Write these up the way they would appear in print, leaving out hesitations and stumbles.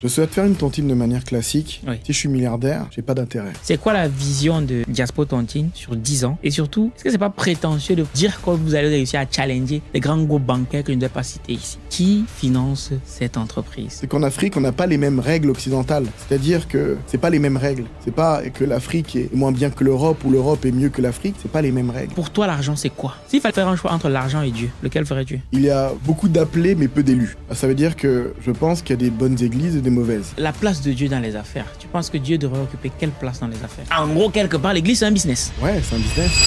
Je souhaite faire une tontine de manière classique. Oui. Si je suis milliardaire, j'ai pas d'intérêt. C'est quoi la vision de Diaspo Tontine sur 10 ans? Et surtout, est-ce que c'est pas prétentieux de dire que vous allez réussir à challenger les grands groupes bancaires que je ne dois pas citer ici? Qui finance cette entreprise? C'est qu'en Afrique, on n'a pas les mêmes règles occidentales. C'est-à-dire que c'est pas les mêmes règles. C'est pas que l'Afrique est moins bien que l'Europe ou l'Europe est mieux que l'Afrique. C'est pas les mêmes règles. Pour toi, l'argent, c'est quoi? S'il fallait faire un choix entre l'argent et Dieu, lequel ferais-tu? Il y a beaucoup d'appelés, mais peu d'élus. Ça veut dire que je pense qu'il y a des bonnes églises et des mauvaise. La place de Dieu dans les affaires, tu penses que Dieu devrait occuper quelle place dans les affaires? En gros, quelque part, l'église, c'est un business. Ouais, c'est un business.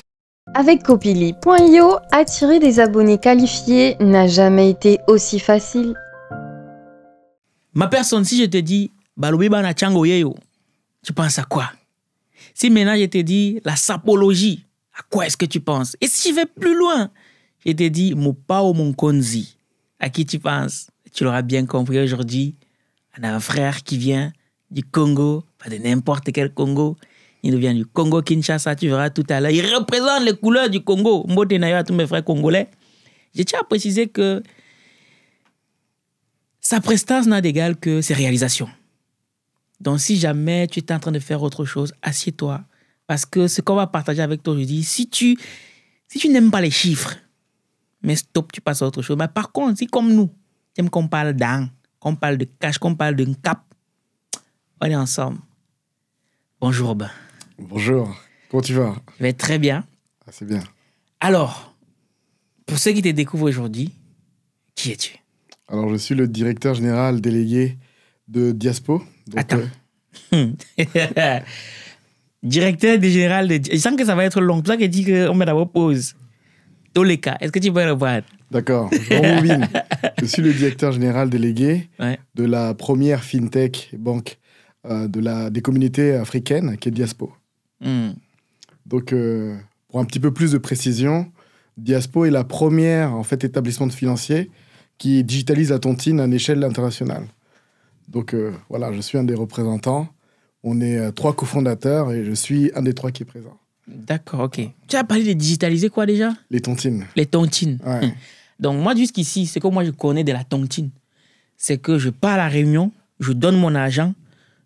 Avec Copili.io, attirer des abonnés qualifiés n'a jamais été aussi facile. Ma personne, si je te dis Balobibana Chango Yeyo, tu penses à quoi? Si maintenant je te dis la sapologie, à quoi est-ce que tu penses? Et si je vais plus loin, je te dis Mopao Monkonzi, à qui tu penses? Tu l'auras bien compris aujourd'hui. On a un frère qui vient du Congo, pas de n'importe quel Congo. Il vient du Congo Kinshasa, tu verras tout à l'heure. Il représente les couleurs du Congo. Mbote Nayo à tous mes frères congolais. Je tiens à préciser que sa prestance n'a d'égal que ses réalisations. Donc si jamais tu es en train de faire autre chose, assieds-toi. Parce que ce qu'on va partager avec toi aujourd'hui, si tu n'aimes pas les chiffres, mais stop, tu passes à autre chose. Mais par contre, si comme nous, tu aimes qu'on parle d'un, qu'on parle de cash, qu'on parle d'un cap. On est ensemble. Bonjour, Robin. Bonjour. Comment tu vas? Je vais très bien. Ah, c'est bien. Alors, pour ceux qui te découvrent aujourd'hui, qui es-tu? Alors, je suis le directeur général délégué de Diaspo. Donc, attends. Directeur général de... Je sens que ça va être long. C'est pour ça que je dis qu'on met d'abord pause. Toleka, est-ce que tu peux revoir? D'accord, je rembobine. Je suis le directeur général délégué de la première fintech banque des communautés africaines, qui est Diaspo. Donc, pour un petit peu plus de précision, Diaspo est la première établissement financier qui digitalise la tontine à l'échelle internationale. Donc, voilà, je suis un des représentants. On est trois cofondateurs et je suis un des trois qui est présent. D'accord, ok. Tu as parlé de digitaliser quoi déjà? Les tontines. Les tontines. Ouais. Donc, moi, jusqu'ici, ce que moi, je connais de la tontine, c'est que je pars à la réunion, je donne mon argent,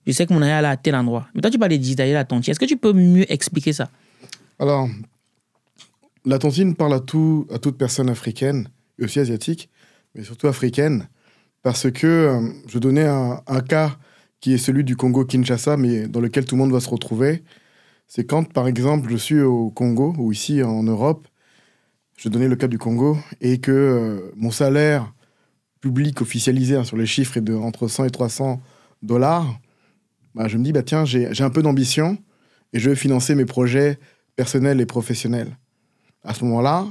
je sais que mon argent est à tel endroit. Mais toi, tu parles de digitaliser la tontine. Est-ce que tu peux mieux expliquer ça? Alors, la tontine parle à toute personne africaine, et aussi asiatique, mais surtout africaine, parce que je donnais un cas qui est celui du Congo-Kinshasa, mais dans lequel tout le monde va se retrouver. C'est quand, par exemple, je suis au Congo, ou ici en Europe, je donnais le cas du Congo, et que mon salaire public officialisé sur les chiffres est de entre 100 et 300 dollars, bah, je me dis, bah, tiens, j'ai un peu d'ambition et je vais financer mes projets personnels et professionnels. À ce moment-là,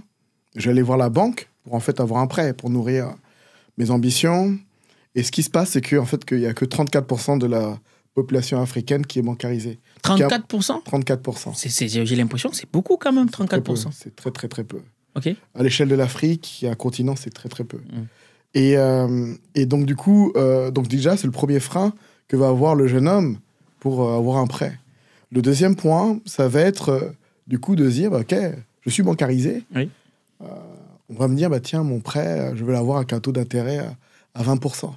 je vais aller voir la banque pour avoir un prêt, pour nourrir mes ambitions. Et ce qui se passe, c'est qu'il n'y a que 34% de la population africaine qui est bancarisée. 34%? 34%. J'ai l'impression que c'est beaucoup quand même, 34%. C'est très, très, très peu. Okay. À l'échelle de l'Afrique, il y a un continent, c'est très, très peu. Et donc, du coup, déjà, c'est le premier frein que va avoir le jeune homme pour avoir un prêt. Le deuxième point, ça va être, du coup, de dire, bah, OK, je suis bancarisé. Oui. On va me dire, bah, tiens, mon prêt, je vais l'avoir avec un taux d'intérêt à 20%.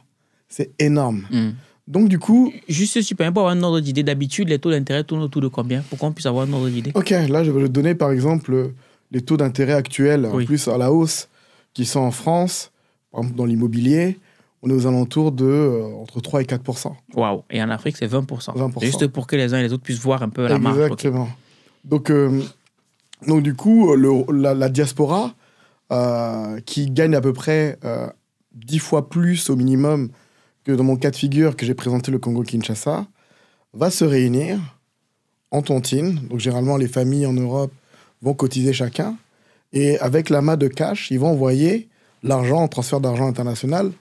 C'est énorme. Donc, du coup... Juste si tu peux avoir un ordre d'idée. D'habitude, les taux d'intérêt tournent autour de combien? Pour qu'on puisse avoir un ordre d'idée. OK, là, je vais te donner, par exemple, les taux d'intérêt actuels, en plus à la hausse, qui sont en France, par exemple, dans l'immobilier, on est aux alentours de entre 3 et 4%. Waouh! Et en Afrique, c'est 20%. 20%. Juste pour que les uns et les autres puissent voir un peu la marge. Exactement. Okay. Donc, du coup, la diaspora, qui gagne à peu près 10 fois plus au minimum que dans mon cas de figure que j'ai présenté le Congo-Kinshasa, va se réunir en tontine. Donc, généralement, les familles en Europe vont cotiser chacun. Et avec l'amas de cash, ils vont envoyer l'argent en transfert d'argent international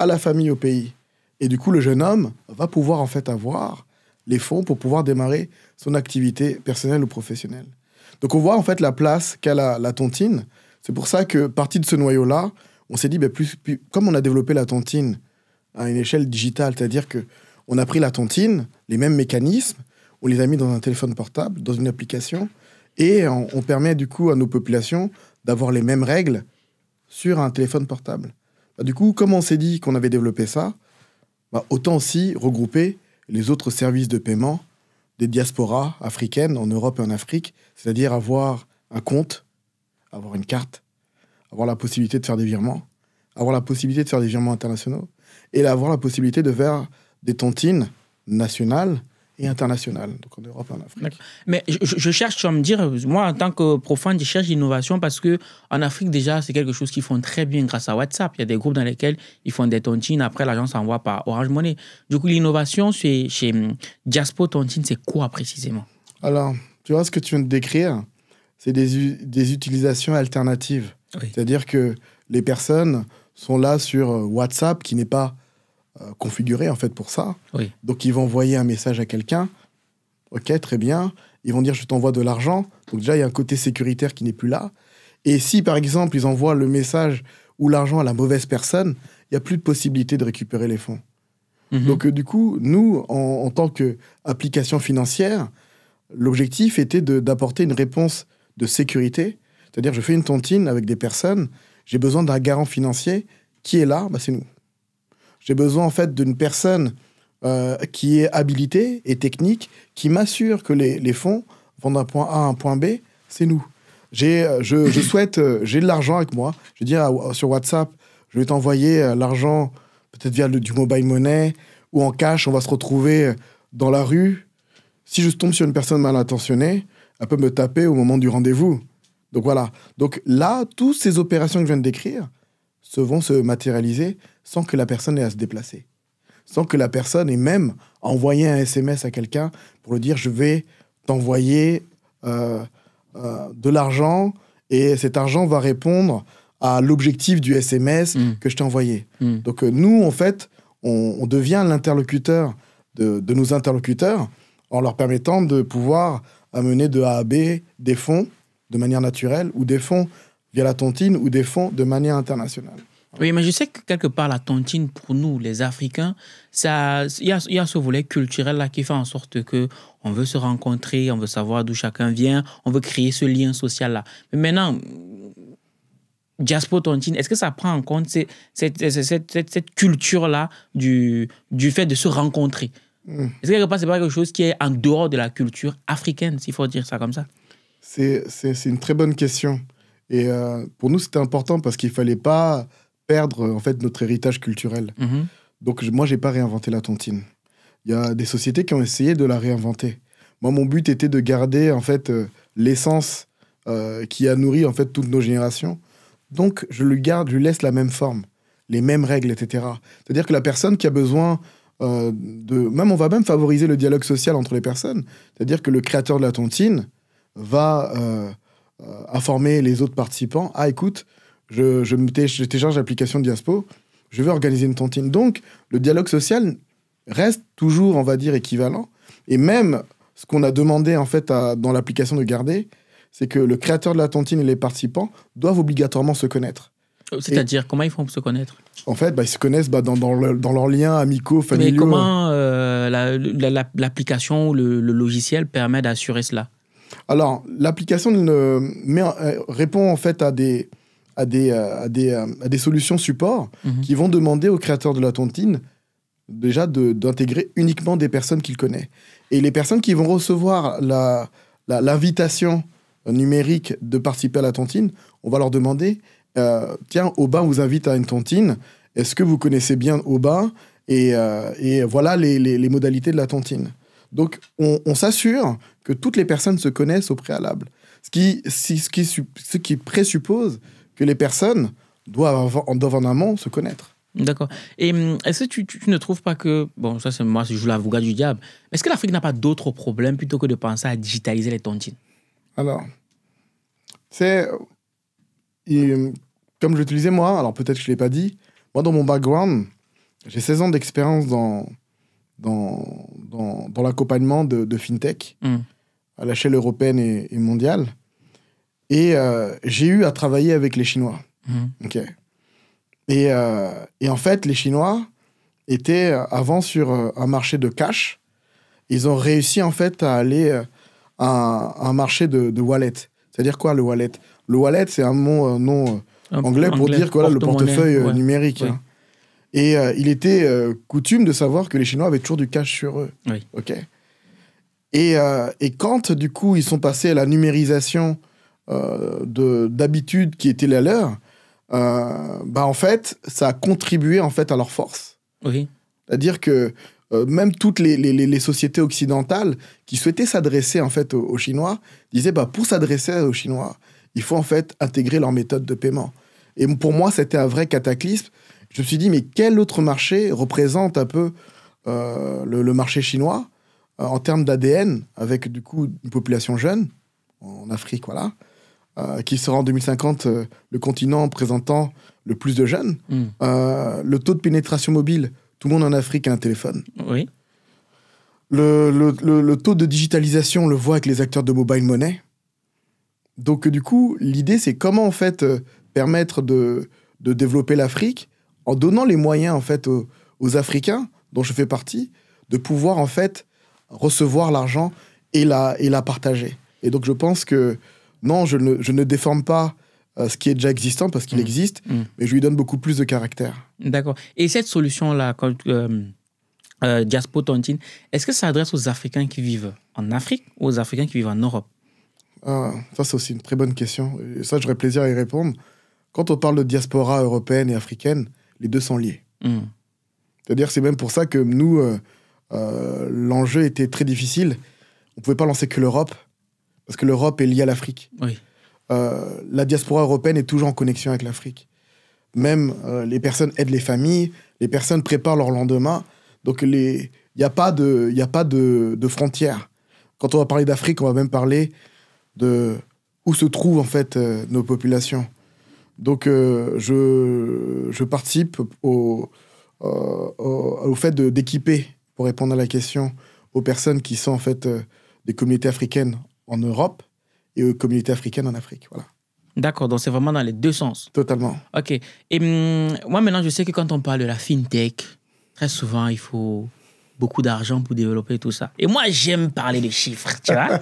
à la famille au pays. Et du coup, le jeune homme va pouvoir avoir les fonds pour pouvoir démarrer son activité personnelle ou professionnelle. Donc, on voit la place qu'a la tontine. C'est pour ça que, parti de ce noyau-là, on s'est dit, bah, comme on a développé la tontine à une échelle digitale, c'est-à-dire qu'on a pris la tontine, les mêmes mécanismes, on les a mis dans un téléphone portable, dans une application, et on permet du coup à nos populations d'avoir les mêmes règles sur un téléphone portable. Bah, du coup, comme on s'est dit qu'on avait développé ça, bah, autant aussi regrouper les autres services de paiement des diasporas africaines en Europe et en Afrique, c'est-à-dire avoir un compte, avoir une carte, avoir la possibilité de faire des virements, avoir la possibilité de faire des virements internationaux et avoir la possibilité de faire des tontines nationales et internationales, donc en Europe et en Afrique. Mais je cherche, tu vas me dire, moi en tant que profane, je cherche l'innovation parce qu'en Afrique déjà, c'est quelque chose qu'ils font très bien grâce à WhatsApp. Il y a des groupes dans lesquels ils font des tontines, après l'argent s'envoie par Orange Money. Du coup, l'innovation chez Diaspo Tontine, c'est quoi précisément? Alors, tu vois ce que tu viens de décrire, c'est des utilisations alternatives. Oui. C'est-à-dire que les personnes sont là sur WhatsApp, qui n'est pas configuré en fait pour ça. Oui. Donc ils vont envoyer un message à quelqu'un. Ok, très bien. Ils vont dire je t'envoie de l'argent. Donc déjà il y a un côté sécuritaire qui n'est plus là. Et si par exemple ils envoient le message ou l'argent à la mauvaise personne, il n'y a plus de possibilité de récupérer les fonds. Mm-hmm. Donc du coup, nous, en tant qu'application financière, l'objectif était d'apporter une réponse de sécurité. C'est-à-dire je fais une tontine avec des personnes, j'ai besoin d'un garant financier qui est là, bah, c'est nous. J'ai besoin en fait d'une personne qui est habilitée et technique, qui m'assure que les fonds vont d'un point A à un point B, c'est nous. J'ai de l'argent avec moi, je vais dire sur WhatsApp, je vais t'envoyer l'argent peut-être via du mobile money ou en cash, on va se retrouver dans la rue. Si je tombe sur une personne mal intentionnée, elle peut me taper au moment du rendez-vous. Donc voilà. Donc là, toutes ces opérations que je viens de décrire vont se matérialiser sans que la personne ait à se déplacer, sans que la personne ait même à envoyer un SMS à quelqu'un pour lui dire « je vais t'envoyer de l'argent et cet argent va répondre à l'objectif du SMS que je t'ai envoyé. » Donc nous, en fait, on devient l'interlocuteur de nos interlocuteurs en leur permettant de pouvoir amener de A à B des fonds de manière naturelle ou des fonds via la tontine ou des fonds de manière internationale. Oui, mais je sais que quelque part, la tontine, pour nous, les Africains, il y a ce volet culturel-là qui fait en sorte qu'on veut se rencontrer, on veut savoir d'où chacun vient, on veut créer ce lien social-là. Mais maintenant, Diaspo Tontine, est-ce que ça prend en compte cette culture-là du fait de se rencontrer? Est-ce que quelque part, c'est pas quelque chose qui est en dehors de la culture africaine, s'il faut dire ça comme ça? C'est une très bonne question. Et pour nous, c'était important parce qu'il ne fallait pas perdre en fait, notre héritage culturel. Mmh. Donc moi, je n'ai pas réinventé la tontine. Il y a des sociétés qui ont essayé de la réinventer. Moi, mon but était de garder en fait, l'essence qui a nourri en fait, toutes nos générations. Donc je lui laisse la même forme, les mêmes règles, etc. C'est-à-dire que la personne qui a besoin on va même favoriser le dialogue social entre les personnes. C'est-à-dire que le créateur de la tontine va informer les autres participants. Ah, écoute, je télécharge l'application Diaspo, je vais organiser une tontine. Donc, le dialogue social reste toujours, on va dire, équivalent. Et même, ce qu'on a demandé, en fait, dans l'application de garder, c'est que le créateur de la tontine et les participants doivent obligatoirement se connaître. C'est-à-dire, comment ils font pour se connaître? En fait, ils se connaissent dans leurs liens amicaux, familiaux. Mais comment l'application ou le logiciel permet d'assurer cela? Alors, l'application répond en fait à des solutions support qui vont demander aux créateurs de la tontine déjà d'intégrer uniquement des personnes qu'ils connaissent. Et les personnes qui vont recevoir l'invitation numérique de participer à la tontine, on va leur demander tiens, Aubin vous invite à une tontine, est-ce que vous connaissez bien Aubin et voilà les modalités de la tontine. Donc, on s'assure que toutes les personnes se connaissent au préalable. Ce qui présuppose que les personnes doivent en amont se connaître. D'accord. Et est-ce que tu ne trouves pas que... Bon, ça, c'est moi, je joue l'avocat du diable. Est-ce que l'Afrique n'a pas d'autres problèmes plutôt que de penser à digitaliser les tontines? Alors, comme je l'utilisais moi, alors peut-être que je ne l'ai pas dit, moi, dans mon background, j'ai 16 ans d'expérience dans l'accompagnement de FinTech à l'échelle européenne et mondiale. Et j'ai eu à travailler avec les Chinois. Okay. Et en fait, les Chinois étaient avant sur un marché de cash. Ils ont réussi en fait à aller à un marché de wallet. C'est-à-dire quoi, le wallet? Le wallet, c'est un nom anglais pour dire quoi, le portefeuille numérique. Oui. Hein. Et il était coutume de savoir que les Chinois avaient toujours du cash sur eux. Oui. Okay. Et quand, du coup, ils sont passés à la numérisation d'habitudes qui étaient la leur, bah, en fait, ça a contribué en fait, à leur force. Oui. C'est-à-dire que même toutes les sociétés occidentales qui souhaitaient s'adresser en fait, aux Chinois disaient bah, pour s'adresser aux Chinois, il faut en fait intégrer leur méthode de paiement. Et pour moi, c'était un vrai cataclysme. Je me suis dit, mais quel autre marché représente un peu le marché chinois en termes d'ADN, avec du coup une population jeune, en Afrique, voilà, qui sera en 2050 le continent présentant le plus de jeunes. Mm. Le taux de pénétration mobile, tout le monde en Afrique a un téléphone. Oui. Le taux de digitalisation, on le voit avec les acteurs de mobile money. Donc du coup, l'idée, c'est comment en fait permettre de développer l'Afrique en donnant les moyens en fait aux Africains, dont je fais partie, de pouvoir en fait recevoir l'argent et la partager. Et donc je pense que non, je ne déforme pas ce qui est déjà existant parce qu'il existe, mais je lui donne beaucoup plus de caractère. D'accord. Et cette solution-là, Diaspo Tontine, est-ce que ça s'adresse aux Africains qui vivent en Afrique ou aux Africains qui vivent en Europe? Ah, ça, c'est aussi une très bonne question. Et ça, j'aurais plaisir à y répondre. Quand on parle de diaspora européenne et africaine, les deux sont liés. Mm. C'est-à-dire, c'est même pour ça que nous, l'enjeu était très difficile. On ne pouvait pas lancer que l'Europe, parce que l'Europe est liée à l'Afrique. Oui. La diaspora européenne est toujours en connexion avec l'Afrique. Même les personnes aident les familles, les personnes préparent leur lendemain. Donc, il n'y a pas de frontières. Quand on va parler d'Afrique, on va même parler de où se trouvent en fait nos populations. Donc, je participe au fait d'équiper, pour répondre à la question, aux personnes qui sont en fait des communautés africaines en Europe et aux communautés africaines en Afrique. Voilà. D'accord, donc c'est vraiment dans les deux sens. Totalement. OK. Et moi, maintenant, je sais que quand on parle de la fintech, très souvent, il faut beaucoup d'argent pour développer tout ça. Et moi, j'aime parler des chiffres, tu vois.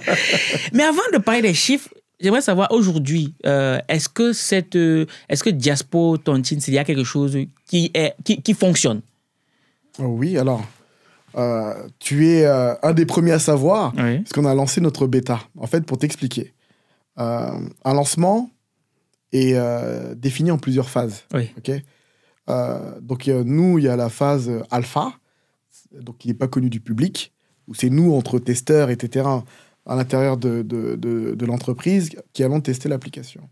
Mais avant de parler des chiffres, j'aimerais savoir aujourd'hui, est-ce que Diaspo Tontine, s'il y a quelque chose qui fonctionne? Oui, alors, tu es un des premiers à savoir, oui, parce qu'on a lancé notre bêta. En fait, pour t'expliquer, un lancement est défini en plusieurs phases. Oui. Okay, donc, nous, il y a la phase alpha, donc qui n'est pas connue du public, où c'est nous, entre testeurs, etc., à l'intérieur de l'entreprise qui allons tester l'application.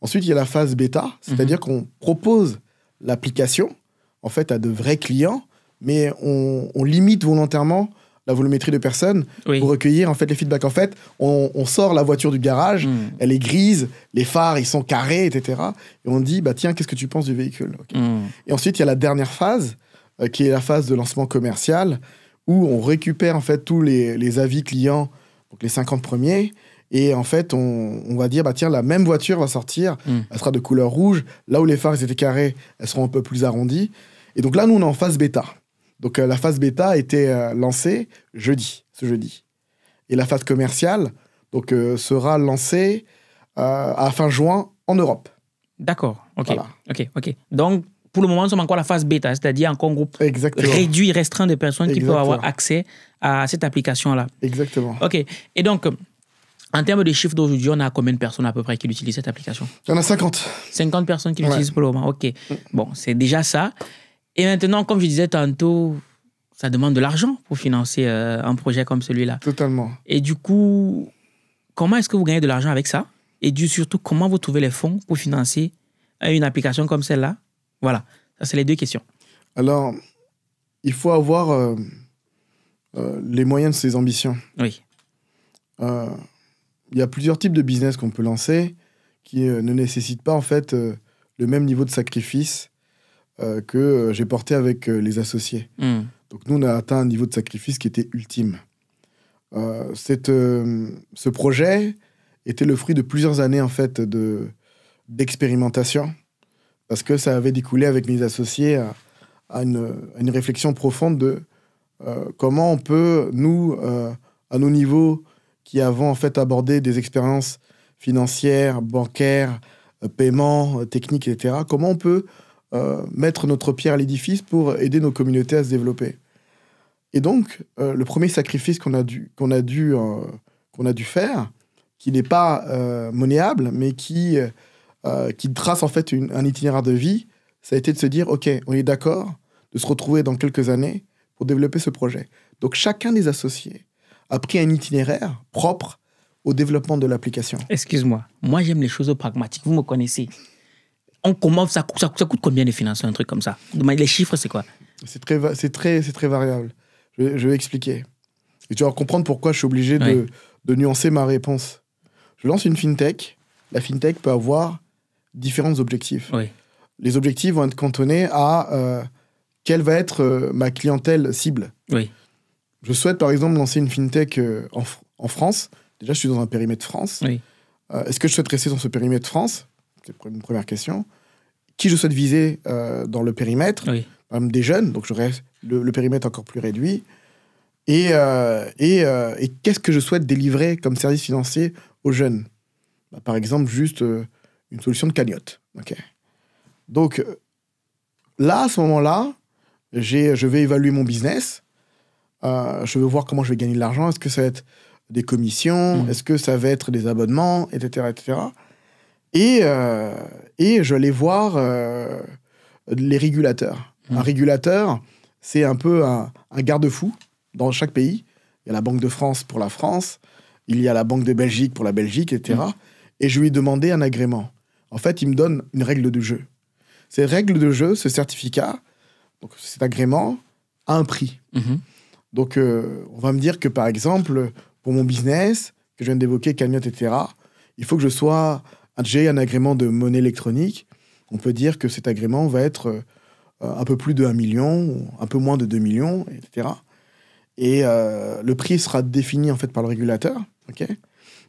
Ensuite, il y a la phase bêta, c'est-à-dire qu'on propose l'application en fait, à de vrais clients, mais on limite volontairement la volumétrie de personnes, oui, pour recueillir en fait, les feedbacks. En fait, on sort la voiture du garage, elle est grise, les phares ils sont carrés, etc. Et on dit, bah, tiens, qu'est-ce que tu penses du véhicule? Okay. Et ensuite, il y a la dernière phase, qui est la phase de lancement commercial, où on récupère en fait, tous les avis clients, donc les 50 premiers, et en fait, on va dire, bah tiens, la même voiture va sortir, elle sera de couleur rouge, là où les phares étaient carrés, elles seront un peu plus arrondies. Et donc là, nous, on est en phase bêta. Donc la phase bêta a été lancée ce jeudi. Et la phase commerciale donc, sera lancée à fin juin en Europe. D'accord, okay. Voilà. Ok. Donc, pour le moment, nous sommes encore à la phase bêta, c'est-à-dire encore un groupe réduit, restreint de personnes qui peuvent avoir accès à cette application-là. Exactement. OK. Et donc, en termes de chiffres d'aujourd'hui, on a combien de personnes à peu près qui utilisent cette application? Il y en a 50. 50 personnes qui l'utilisent pour le moment. OK. Bon, c'est déjà ça. Et maintenant, comme je disais tantôt, ça demande de l'argent pour financer un projet comme celui-là. Totalement. Et du coup, comment est-ce que vous gagnez de l'argent avec ça? Et surtout, comment vous trouvez les fonds pour financer une application comme celle-là? Voilà, ça c'est les deux questions. Alors, il faut avoir les moyens de ses ambitions. Oui. Il y a plusieurs types de business qu'on peut lancer qui ne nécessitent pas en fait le même niveau de sacrifice que j'ai porté avec les associés. Donc nous, on a atteint un niveau de sacrifice qui était ultime. Ce projet était le fruit de plusieurs années en fait d'expérimentation. Parce que ça avait découlé avec mes associés à une réflexion profonde de comment on peut, nous, à nos niveaux, qui avons en fait abordé des expériences financières, bancaires, paiements, techniques, etc., comment on peut mettre notre pierre à l'édifice pour aider nos communautés à se développer. Et donc, le premier sacrifice qu'on a dû faire, qui n'est pas monnayable, mais qui trace en fait un itinéraire de vie, ça a été de se dire, OK, on est d'accord de se retrouver dans quelques années pour développer ce projet. Donc, chacun des associés a pris un itinéraire propre au développement de l'application. Excuse-moi, moi j'aime les choses pragmatiques, vous me connaissez. On commence, ça coûte combien de financer un truc comme ça? Les chiffres, c'est quoi? C'est très variable. Je vais expliquer. Et tu vas comprendre pourquoi je suis obligé de nuancer ma réponse. Je lance une fintech. La fintech peut avoir différents objectifs. Oui. Les objectifs vont être cantonnés à quelle va être ma clientèle cible. Oui. Je souhaite, par exemple, lancer une fintech en France. Déjà, je suis dans un périmètre France. Oui. Est-ce que je souhaite rester dans ce périmètre France? C'est une première question. Qui je souhaite viser dans le périmètre? Oui. Des jeunes, donc j'aurais le périmètre encore plus réduit. Et qu'est-ce que je souhaite délivrer comme service financier aux jeunes? Par exemple, juste une solution de cagnotte. Okay. Donc là, à ce moment-là, je vais évaluer mon business. Je veux voir comment je vais gagner de l'argent. Est-ce que ça va être des commissions? Est-ce que ça va être des abonnements? Etc. Et je vais aller voir les régulateurs. Un régulateur, c'est un peu un garde-fou dans chaque pays. Il y a la Banque de France pour la France, il y a la Banque de Belgique pour la Belgique, etc. Et je lui ai demandé un agrément. En fait, il me donne une règle de jeu. Ces règles de jeu, ce certificat, donc cet agrément, a un prix. Donc, on va me dire que, par exemple, pour mon business, que je viens d'évoquer, cagnotte, etc., il faut que j'ai un agrément de monnaie électronique. On peut dire que cet agrément va être... un peu plus de 1 million, un peu moins de 2 millions, etc. Et le prix sera défini, en fait, par le régulateur. Okay,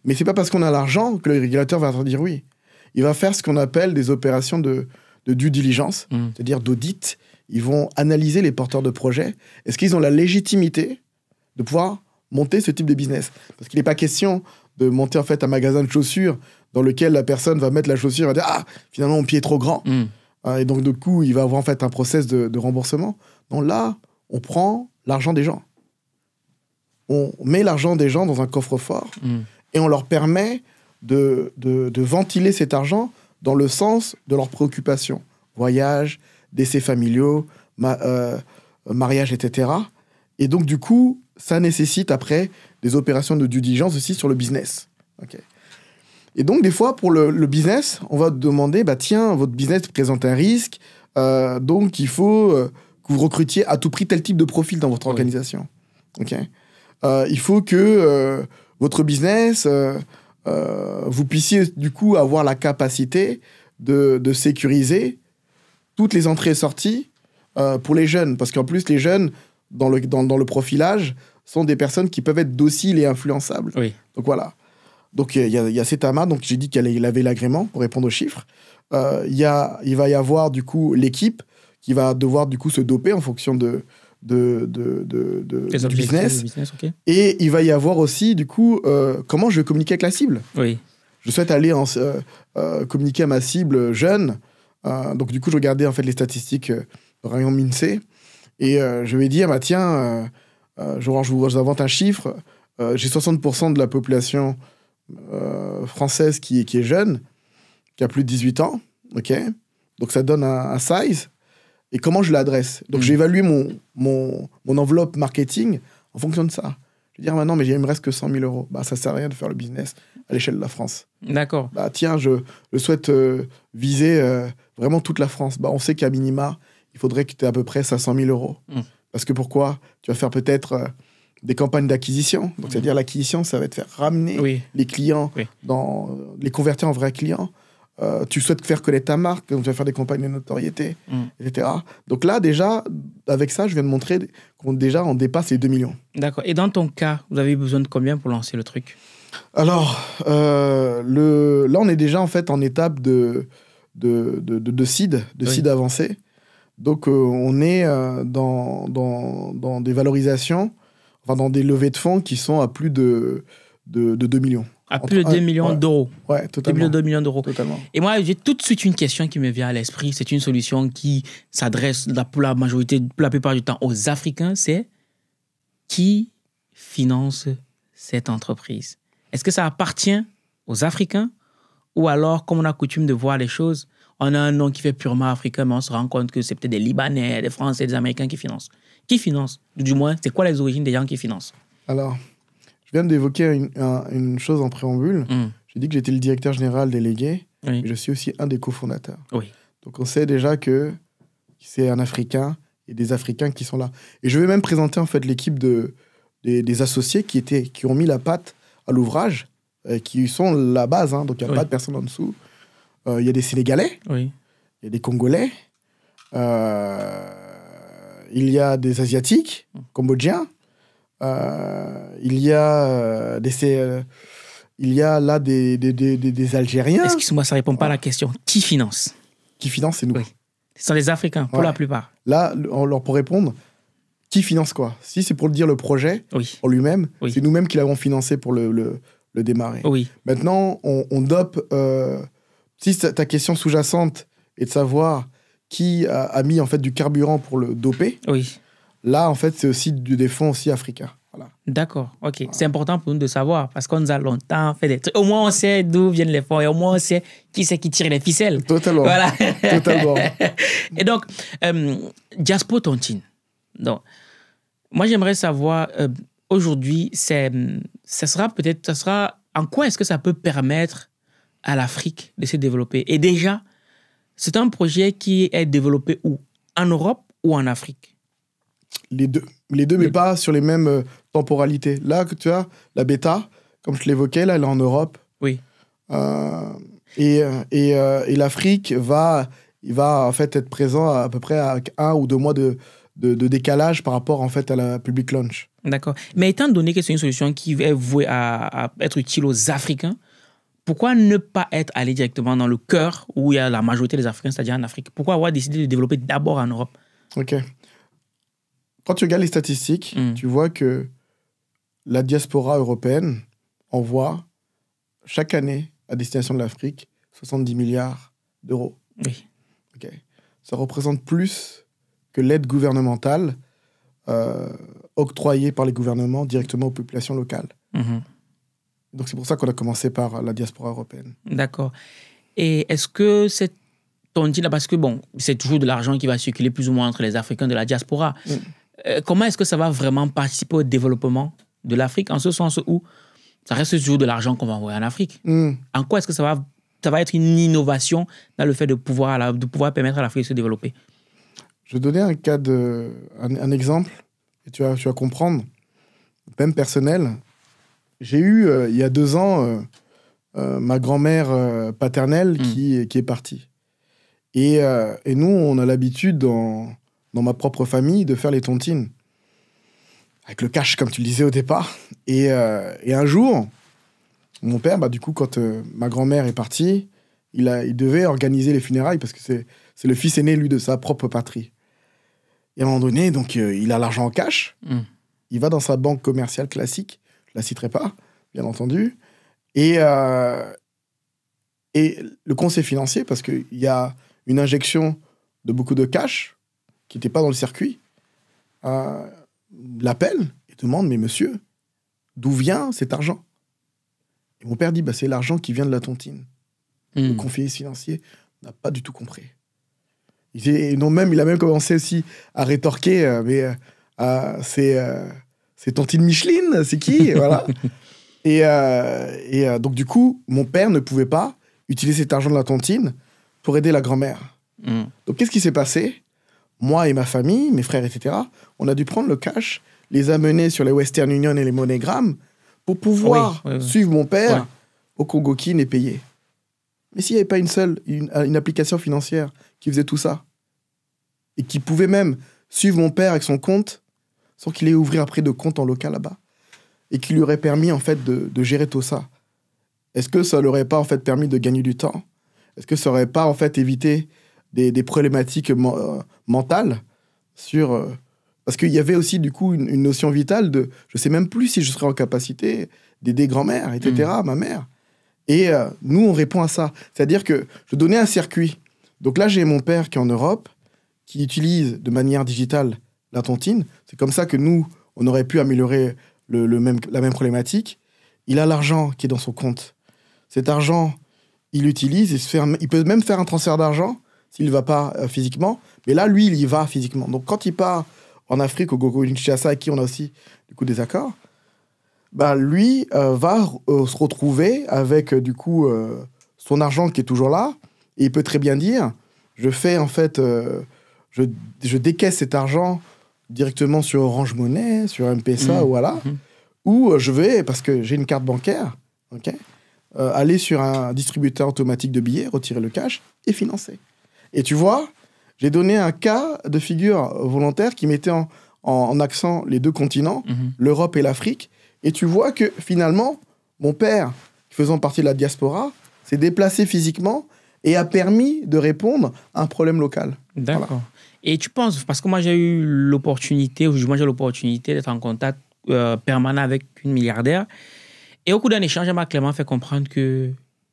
mais ce n'est pas parce qu'on a l'argent que le régulateur va dire oui. Il va faire ce qu'on appelle des opérations de due diligence, c'est-à-dire d'audit. Ils vont analyser les porteurs de projets. Est-ce qu'ils ont la légitimité de pouvoir monter ce type de business? Parce qu'il n'est pas question de monter, en fait, un magasin de chaussures dans lequel la personne va mettre la chaussure et dire « Ah, finalement, mon pied est trop grand ». Et donc, du coup, il va avoir en fait un process de remboursement. Donc là, on prend l'argent des gens. On met l'argent des gens dans un coffre-fort et on leur permet de ventiler cet argent dans le sens de leurs préoccupations. Voyages, décès familiaux, mariage, etc. Et donc, du coup, ça nécessite après des opérations de due diligence aussi sur le business. OK. Et donc, des fois, pour le business, on va te demander, bah tiens, votre business présente un risque, donc il faut que vous recrutiez à tout prix tel type de profil dans votre organisation. Okay. Il faut que votre business, vous puissiez du coup avoir la capacité de sécuriser toutes les entrées et sorties pour les jeunes. Parce qu'en plus, les jeunes, dans le profilage, sont des personnes qui peuvent être dociles et influençables. Oui. Donc voilà. Donc, il y a cet amas. Donc, j'ai dit qu'il avait l'agrément pour répondre aux chiffres. Il va y avoir, du coup, l'équipe qui va devoir, du coup, se doper en fonction du business. Okay. Et il va y avoir aussi, du coup, comment je vais communiquer avec la cible. Oui. Je souhaite aller communiquer à ma cible jeune. Donc, du coup, je regardais, en fait, les statistiques par exemple INSEE. Et je vais dire, bah, tiens, je vous invente un chiffre. J'ai 60% de la population... française qui est jeune, qui a plus de 18 ans, ok. Donc ça donne un size. Et comment je l'adresse? Donc j'ai évalué mon enveloppe marketing en fonction de ça. Je vais dire, maintenant, mais il ne me reste que 100 000 euros. Bah, ça ne sert à rien de faire le business à l'échelle de la France. D'accord. Bah, tiens, je souhaite viser vraiment toute la France. Bah, on sait qu'à minima, il faudrait que tu aies à peu près 500 000 euros. Parce que pourquoi? Tu vas faire peut-être... des campagnes d'acquisition. Donc, c'est-à-dire l'acquisition, ça va te faire ramener les clients, les convertir en vrais clients. Tu souhaites faire connaître ta marque, donc tu vas faire des campagnes de notoriété, etc. Donc là, déjà, avec ça, je viens de montrer qu'on dépasse les 2 millions. D'accord. Et dans ton cas, vous avez besoin de combien pour lancer le truc? Alors, là, on est déjà en fait en étape de seed, seed avancé. Donc, on est dans des valorisations, dans des levées de fonds qui sont à plus de, de 2 millions. À plus de 2 millions d'euros. Ouais, totalement. Plus de 2 millions d'euros. Totalement. Et moi, j'ai tout de suite une question qui me vient à l'esprit. C'est une solution qui s'adresse pour la majorité, pour la plupart du temps, aux Africains. C'est qui finance cette entreprise? Est-ce que ça appartient aux Africains? Ou alors, comme on a coutume de voir les choses, on a un nom qui fait purement africain, mais on se rend compte que c'est peut-être des Libanais, des Français, des Américains qui financent. Qui finance? Du moins, c'est quoi les origines des gens qui financent? Alors... Je viens d'évoquer une chose en préambule. Mm. J'ai dit que j'étais le directeur général délégué. Oui. Et je suis aussi un des cofondateurs. Oui. Donc on sait déjà que c'est un Africain et des Africains qui sont là. Et je vais même présenter en fait l'équipe des associés qui ont mis la patte à l'ouvrage, qui sont la base. Hein, donc il n'y a pas de personne en dessous. Il y a des Sénégalais. Oui. Il y a des Congolais. Il y a des Asiatiques, Cambodgiens. Il y a des Algériens. Excuse-moi, ça ne répond pas à la question. Qui finance? Qui finance, c'est nous. Oui. Ce sont les Africains, pour la plupart. Là, on leur peut répondre, qui finance quoi? Si c'est pour dire le projet en lui-même, c'est nous-mêmes qui l'avons financé pour le démarrer. Oui. Maintenant, on dope... si ta question sous-jacente est de savoir qui a mis en fait, du carburant pour le doper... Oui. Là, en fait, c'est aussi des fonds aussi africains. Voilà. D'accord, ok. Voilà. C'est important pour nous de savoir, parce qu'on nous a longtemps fait des trucs. Au moins, on sait d'où viennent les fonds et au moins, on sait qui tire les ficelles. Totalement. Voilà. Totalement. Et donc, Diaspo Tontine. Donc, moi, j'aimerais savoir, aujourd'hui, ça sera en quoi est-ce que ça peut permettre à l'Afrique de se développer? Et déjà, c'est un projet qui est développé où? En Europe ou en Afrique? Les deux, mais pas sur les mêmes temporalités. Là, tu vois, la bêta, comme je l'évoquais, là, elle est en Europe. Oui. Et l'Afrique va en fait être présent à peu près à 1 ou 2 mois de décalage par rapport en fait à la public launch. D'accord. Mais étant donné que c'est une solution qui est vouée à être utile aux Africains, pourquoi ne pas aller directement dans le cœur où il y a la majorité des Africains, c'est-à-dire en Afrique? Pourquoi avoir décidé de développer d'abord en Europe? Ok. Quand tu regardes les statistiques, tu vois que la diaspora européenne envoie chaque année à destination de l'Afrique 70 milliards d'euros. Oui. Okay. Ça représente plus que l'aide gouvernementale octroyée par les gouvernements directement aux populations locales. Mmh. Donc c'est pour ça qu'on a commencé par la diaspora européenne. D'accord. Et est-ce que cette tontine, parce que bon, c'est toujours de l'argent qui va circuler plus ou moins entre les Africains de la diaspora. Mmh. Comment est-ce que ça va vraiment participer au développement de l'Afrique, en ce sens où ça reste toujours de l'argent qu'on va envoyer en Afrique? Mmh. En quoi est-ce que ça va être une innovation dans le fait de pouvoir permettre à l'Afrique de se développer? Je vais donner un exemple, et tu vas comprendre. Même personnel, j'ai eu, il y a 2 ans, ma grand-mère paternelle qui est partie. Et nous, on a l'habitude dans ma propre famille, de faire les tontines. Avec le cash, comme tu le disais au départ. Et un jour, mon père, bah, du coup, quand ma grand-mère est partie, il devait organiser les funérailles, parce que c'est le fils aîné, lui, de sa propre patrie. Et à un moment donné, donc, il a l'argent en cash. Mmh. Il va dans sa banque commerciale classique. Je ne la citerai pas, bien entendu. Et le conseil financier, parce qu'il y a une injection de beaucoup de cash qui n'était pas dans le circuit, l'appelle et demande « Mais monsieur, d'où vient cet argent ?» Et mon père dit bah, « C'est l'argent qui vient de la tontine. ». Le conseiller financier n'a pas du tout compris. Il a même commencé aussi à rétorquer « Mais c'est tontine Micheline, c'est qui ?» Voilà. Donc du coup, mon père ne pouvait pas utiliser cet argent de la tontine pour aider la grand-mère. Mm. Donc qu'est-ce qui s'est passé? Moi et ma famille, mes frères, etc., on a dû prendre le cash, les amener sur les Western Union et les MoneyGram pour pouvoir suivre mon père au Congo Kinshasa et payer. Mais s'il n'y avait pas une application financière qui faisait tout ça, et qui pouvait même suivre mon père avec son compte, sans qu'il ait ouvert après de compte en local là-bas, et qui lui aurait permis en fait de gérer tout ça, est-ce que ça ne l'aurait pas en fait permis de gagner du temps? Est-ce que ça n'aurait pas en fait évité des problématiques mentales sur... parce qu'il y avait aussi, du coup, une notion vitale de « je ne sais même plus si je serai en capacité d'aider grand-mère, etc., ma mère. Et nous, on répond à ça. C'est-à-dire que je donnais un circuit. Donc là, j'ai mon père qui est en Europe, qui utilise de manière digitale la tontine. C'est comme ça que nous, on aurait pu améliorer la même problématique. Il a l'argent qui est dans son compte. Cet argent, il l'utilise. Il peut même faire un transfert d'argent s'il ne va pas physiquement. Mais là, lui, il y va physiquement. Donc quand il part en Afrique, au Congo Kinshasa, avec qui on a aussi du coup, des accords, bah, lui va se retrouver avec du coup son argent qui est toujours là. Et il peut très bien dire, je fais en fait, je décaisse cet argent directement sur Orange Money, sur MPSA, voilà, ou je vais, parce que j'ai une carte bancaire, okay, aller sur un distributeur automatique de billets, retirer le cash et financer. Et tu vois, j'ai donné un cas de figure volontaire qui mettait en accent les deux continents, l'Europe et l'Afrique. Et tu vois que finalement, mon père, faisant partie de la diaspora, s'est déplacé physiquement et a permis de répondre à un problème local. D'accord. Voilà. Et tu penses, parce que moi j'ai eu l'opportunité, d'être en contact permanent avec une milliardaire. Et au cours d'un échange, elle m'a clairement fait comprendre que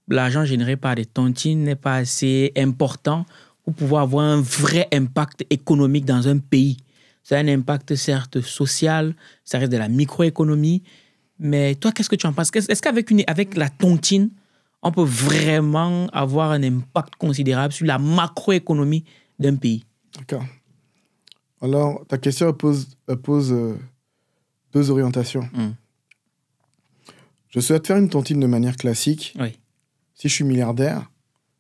l'argent généré par des tontines n'est pas assez important pour pouvoir avoir un vrai impact économique dans un pays. Ça a un impact certes social, ça reste de la microéconomie. Mais toi, qu'est-ce que tu en penses? Est-ce qu'avec la tontine, on peut vraiment avoir un impact considérable sur la macroéconomie d'un pays? D'accord. Alors, ta question pose deux orientations. Je souhaite faire une tontine de manière classique. Oui. Si je suis milliardaire,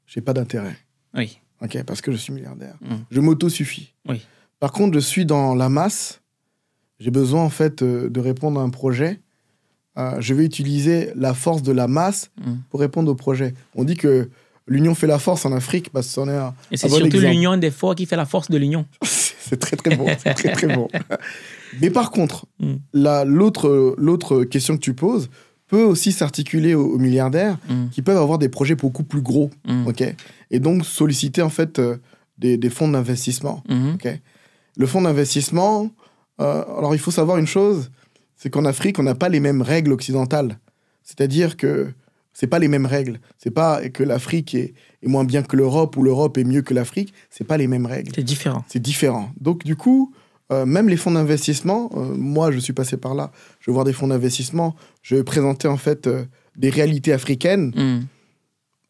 je n'ai pas d'intérêt. Oui. OK, parce que je suis milliardaire. Je m'auto-suffis. Oui. Par contre, je suis dans la masse. J'ai besoin, en fait, de répondre à un projet. Je vais utiliser la force de la masse pour répondre au projet. On dit que l'union fait la force en Afrique parce que c'en est un. Et c'est surtout l'union des forts qui fait la force de l'union. C'est très, très bon. C'est très, très bon. Mais par contre, l'autre question que tu poses peut aussi s'articuler aux milliardaires qui peuvent avoir des projets beaucoup plus gros. Okay, et donc solliciter, en fait, des fonds d'investissement. Okay. Le fonds d'investissement, alors il faut savoir une chose, c'est qu'en Afrique, on n'a pas les mêmes règles occidentales. C'est-à-dire que ce n'est pas les mêmes règles. Ce n'est pas que l'Afrique est moins bien que l'Europe ou l'Europe est mieux que l'Afrique. Ce n'est pas les mêmes règles. C'est différent. C'est différent. Donc, du coup, même les fonds d'investissement, moi, je suis passé par là. Je vois des fonds d'investissement, je présentais en fait des réalités africaines.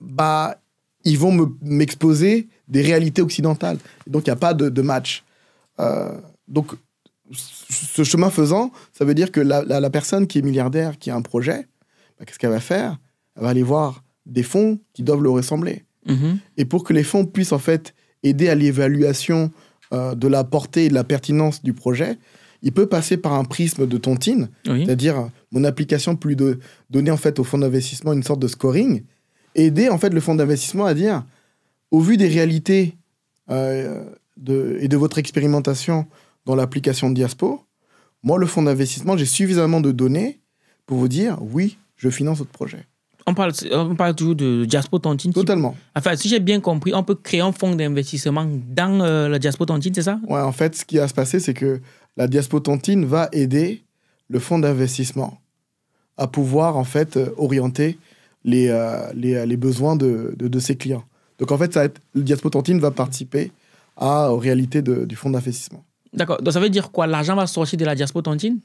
Bah, ils vont m'exposer des réalités occidentales. Donc, il n'y a pas de match. Donc, ce chemin faisant, ça veut dire que la personne qui est milliardaire, qui a un projet, bah, qu'est-ce qu'elle va faire? Elle va aller voir des fonds qui doivent le ressembler. Et pour que les fonds puissent en fait aider à l'évaluation de la portée et de la pertinence du projet, il peut passer par un prisme de tontine, c'est-à-dire mon application peut lui donner en fait au fonds d'investissement une sorte de scoring, et aider en fait le fonds d'investissement à dire, au vu des réalités et de votre expérimentation dans l'application de Diaspo, moi, le fonds d'investissement, j'ai suffisamment de données pour vous dire, oui, je finance votre projet. On parle toujours de Diaspo Tontine. Totalement. Enfin, si j'ai bien compris, on peut créer un fonds d'investissement dans la Diaspo Tontine, c'est ça? Ouais, en fait, ce qui va se passer, c'est que la Diaspo Tontine va aider le fonds d'investissement à pouvoir, en fait, orienter les besoins de ses clients. Donc, en fait, le Diaspo Tontine va participer aux réalités du fonds d'investissement. D'accord. Donc, ça veut dire quoi? L'argent va sortir de la Diaspo Tontine?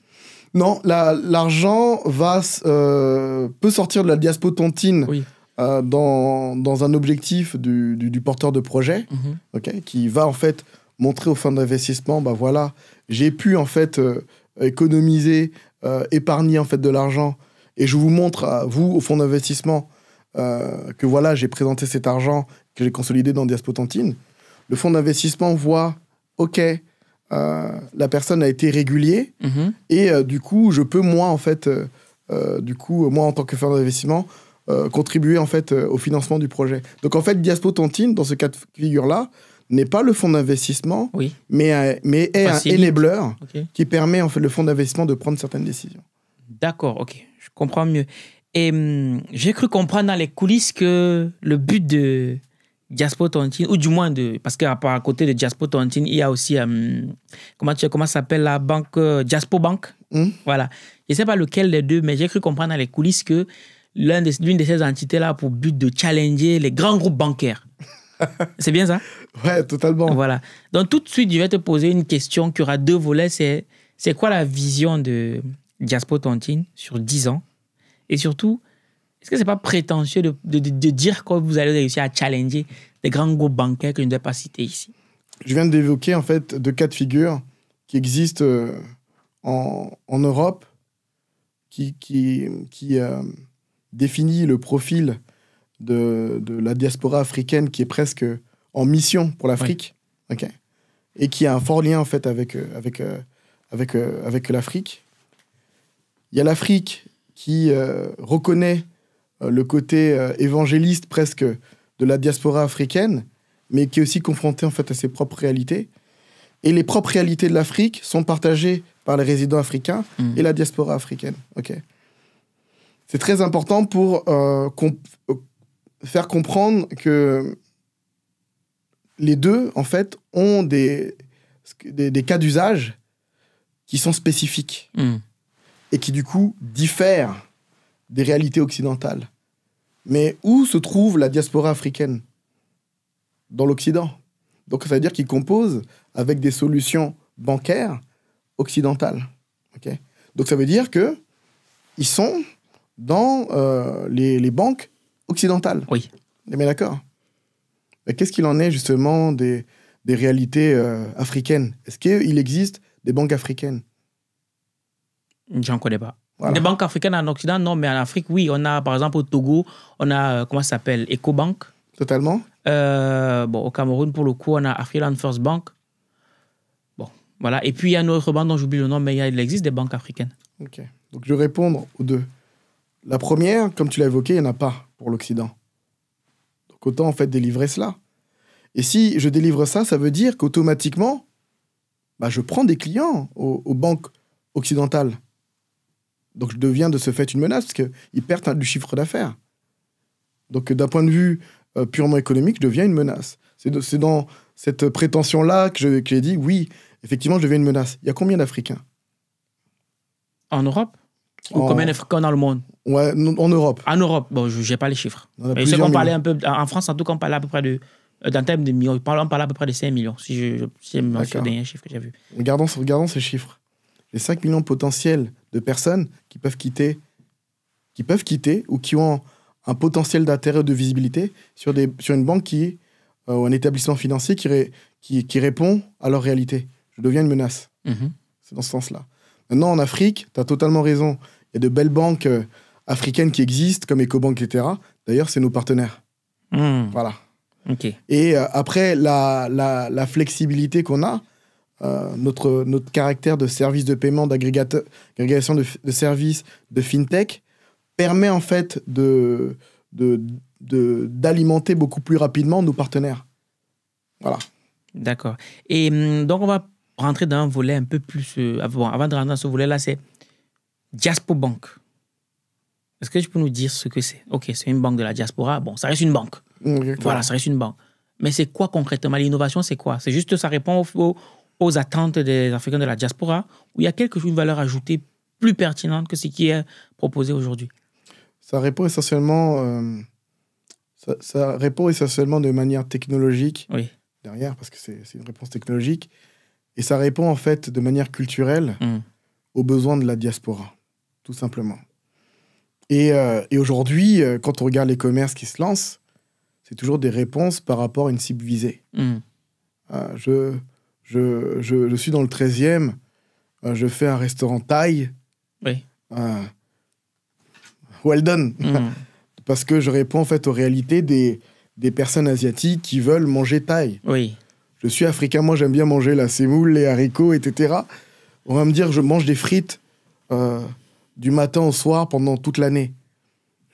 Non, l'argent peut sortir de la Diaspo Tontine dans un objectif du porteur de projet, qui va en fait montrer au fonds d'investissement, bah voilà, j'ai pu en fait économiser, épargner en fait de l'argent, et je vous montre à vous, au fonds d'investissement, que voilà, j'ai présenté cet argent que j'ai consolidé dans Diaspo Tontine. Le fonds d'investissement voit, OK, la personne a été régulière et du coup je peux moi en fait moi en tant que fonds d'investissement contribuer en fait au financement du projet. Donc en fait Diaspo Tontine dans ce cas de figure là n'est pas le fonds d'investissement mais est un enabler qui permet en fait le fonds d'investissement de prendre certaines décisions. D'accord, OK, je comprends mieux. Et j'ai cru comprendre dans les coulisses que le but de Diaspo Tontine, ou du moins de, parce qu'à côté de Diaspo Tontine, il y a aussi, comment ça s'appelle la banque, Diaspo Bank. Mmh. Voilà. Je ne sais pas lequel des deux, mais j'ai cru comprendre dans les coulisses que l'une de ces entités-là a pour but de challenger les grands groupes bancaires. C'est bien ça? Ouais, totalement. Voilà. Donc tout de suite, je vais te poser une question qui aura deux volets. C'est quoi la vision de Diaspo Tontine sur 10 ans? Et surtout, est-ce que ce n'est pas prétentieux de dire que vous allez réussir à challenger des grands groupes bancaires que je ne dois pas citer ici? Je viens d'évoquer en fait deux cas de figure qui existent en Europe, qui définit le profil de la diaspora africaine qui est presque en mission pour l'Afrique, oui. Okay. Et qui a un fort lien en fait avec l'Afrique. Il y a l'Afrique qui reconnaît le côté évangéliste presque de la diaspora africaine, mais qui est aussi confronté en fait à ses propres réalités. Et les propres réalités de l'Afrique sont partagées par les résidents africains et la diaspora africaine. Okay. C'est très important pour faire comprendre que les deux, en fait, ont des cas d'usage qui sont spécifiques et qui, du coup, diffèrent des réalités occidentales. Mais où se trouve la diaspora africaine? Dans l'Occident. Donc, ça veut dire qu'ils composent avec des solutions bancaires occidentales. Okay. Donc, ça veut dire qu'ils sont dans les banques occidentales. Oui. Mais d'accord. Mais qu'est-ce qu'il en est, justement, des réalités africaines? Est-ce qu'il existe des banques africaines? J'en connais pas. Voilà. Des banques africaines en Occident, non, mais en Afrique, oui. On a, par exemple, au Togo, on a, comment ça s'appelle, EcoBank. Totalement. Bon, au Cameroun, pour le coup, on a Afriland First Bank. Bon, voilà. Et puis, il y a une autre banque dont j'oublie le nom, mais il existe des banques africaines. OK. Donc, je vais répondre aux deux. La première, comme tu l'as évoqué, il n'y en a pas pour l'Occident. Donc, autant, en fait, délivrer cela. Et si je délivre ça, ça veut dire qu'automatiquement, bah, je prends des clients aux banques occidentales. Donc, je deviens de ce fait une menace, parce qu'ils perdent du chiffre d'affaires. Donc, d'un point de vue purement économique, je deviens une menace. C'est dans cette prétention-là que j'ai dit, oui, effectivement, je deviens une menace. Il y a combien d'Africains? En Europe? Ou combien d'Africains dans le monde? Ouais, en Europe. En Europe. Bon, je n'ai pas les chiffres. Mais ce qu'on parlait un peu, en France, en tout cas, on parlait à peu près de... Dans le terme de millions, on parlait à peu près de 5 millions, si je me souviens des derniers chiffres que j'ai vus. Regardons ces chiffres. Les 5 millions potentiels de personnes qui peuvent quitter ou qui ont un potentiel d'intérêt de visibilité sur une banque ou un établissement financier qui répond à leur réalité. Je deviens une menace. C'est dans ce sens-là. Maintenant, en Afrique, tu as totalement raison. Il y a de belles banques africaines qui existent, comme EcoBank, etc. D'ailleurs, c'est nos partenaires. Voilà. Okay. Et après, la flexibilité qu'on a, notre caractère de service de paiement, d'agrégation de services, de fintech, permet en fait d'alimenter beaucoup plus rapidement nos partenaires. Voilà. D'accord. Et donc, on va rentrer dans un volet un peu plus... Bon, avant de rentrer dans ce volet-là, c'est Diaspo Bank. Est-ce que tu peux nous dire ce que c'est? Ok, c'est une banque de la diaspora. Bon, ça reste une banque. Exactement. Voilà, ça reste une banque. Mais c'est quoi concrètement? L'innovation, c'est quoi? C'est juste que ça répond aux attentes des Africains de la diaspora où il y a quelque chose, une valeur ajoutée plus pertinente que ce qui est proposé aujourd'hui? Ça répond essentiellement, de manière technologique, oui. Derrière, parce que c'est une réponse technologique. Et ça répond en fait de manière culturelle aux besoins de la diaspora, tout simplement. Et aujourd'hui, quand on regarde les commerces qui se lancent, c'est toujours des réponses par rapport à une cible visée. Je suis dans le 13e, je fais un restaurant thaï. Oui. Well done. Parce que je réponds en fait aux réalités des personnes asiatiques qui veulent manger thaï. Oui. Je suis africain, moi j'aime bien manger la semoule, les haricots, etc. On va me dire je mange des frites du matin au soir pendant toute l'année.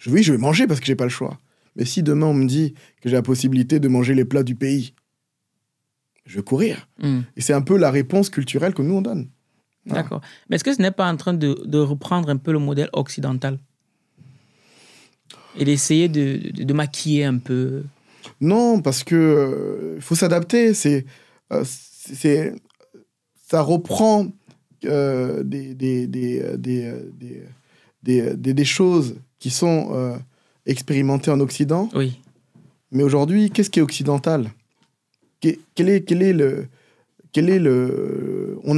Oui, je vais manger parce que j'ai pas le choix. Mais si demain, on me dit que j'ai la possibilité de manger les plats du pays, je vais courir. Et c'est un peu la réponse culturelle que nous, on donne. Voilà. D'accord. Mais est-ce que ce n'est pas en train de reprendre un peu le modèle occidental? Et d'essayer de maquiller un peu Non, parce que faut s'adapter. Ça reprend des choses qui sont expérimentées en Occident. Oui. Mais aujourd'hui, qu'est-ce qui est occidental? On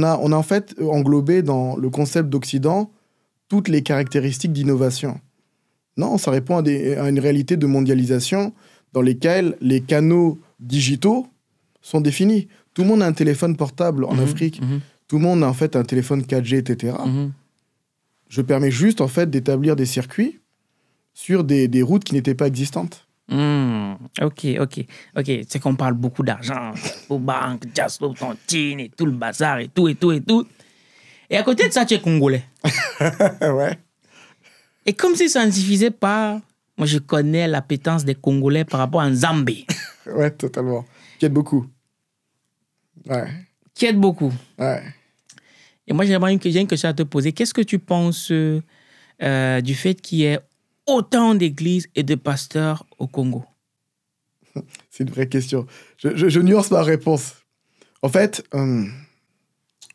a en fait englobé dans le concept d'Occident toutes les caractéristiques d'innovation. Non, ça répond à une réalité de mondialisation dans lesquelles les canaux digitaux sont définis. Tout le monde a un téléphone portable en Afrique. Tout le monde a en fait un téléphone 4G, etc. Je permets juste en fait d'établir des circuits sur des routes qui n'étaient pas existantes. Ok. C'est qu'on parle beaucoup d'argent, aux banques, Diaspo Tontine et tout le bazar et tout. Et à côté de ça, tu es congolais. Ouais. Et comme si ça ne suffisait pas, moi je connais l'appétence des Congolais par rapport à Nzambé. Ouais, totalement. Qui aide beaucoup. Ouais. Qui aide beaucoup. Ouais. Et moi j'aimerais une question à te poser. Qu'est-ce que tu penses du fait qu'il y ait autant d'églises et de pasteurs au Congo? C'est une vraie question. Je nuance ma réponse. En fait,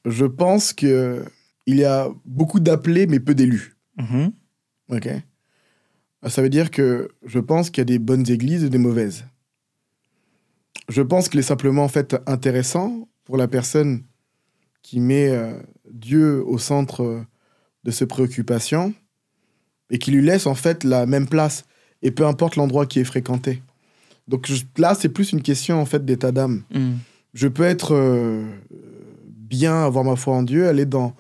je pense qu'il y a beaucoup d'appelés, mais peu d'élus. Ok. Ça veut dire que je pense qu'il y a des bonnes églises et des mauvaises. Je pense qu'il est simplement en fait, intéressant pour la personne qui met Dieu au centre de ses préoccupations, et qui lui laisse en fait la même place, et peu importe l'endroit qui est fréquenté. Donc là, c'est plus une question en fait d'état d'âme. Je peux être bien, avoir ma foi en Dieu, aller dans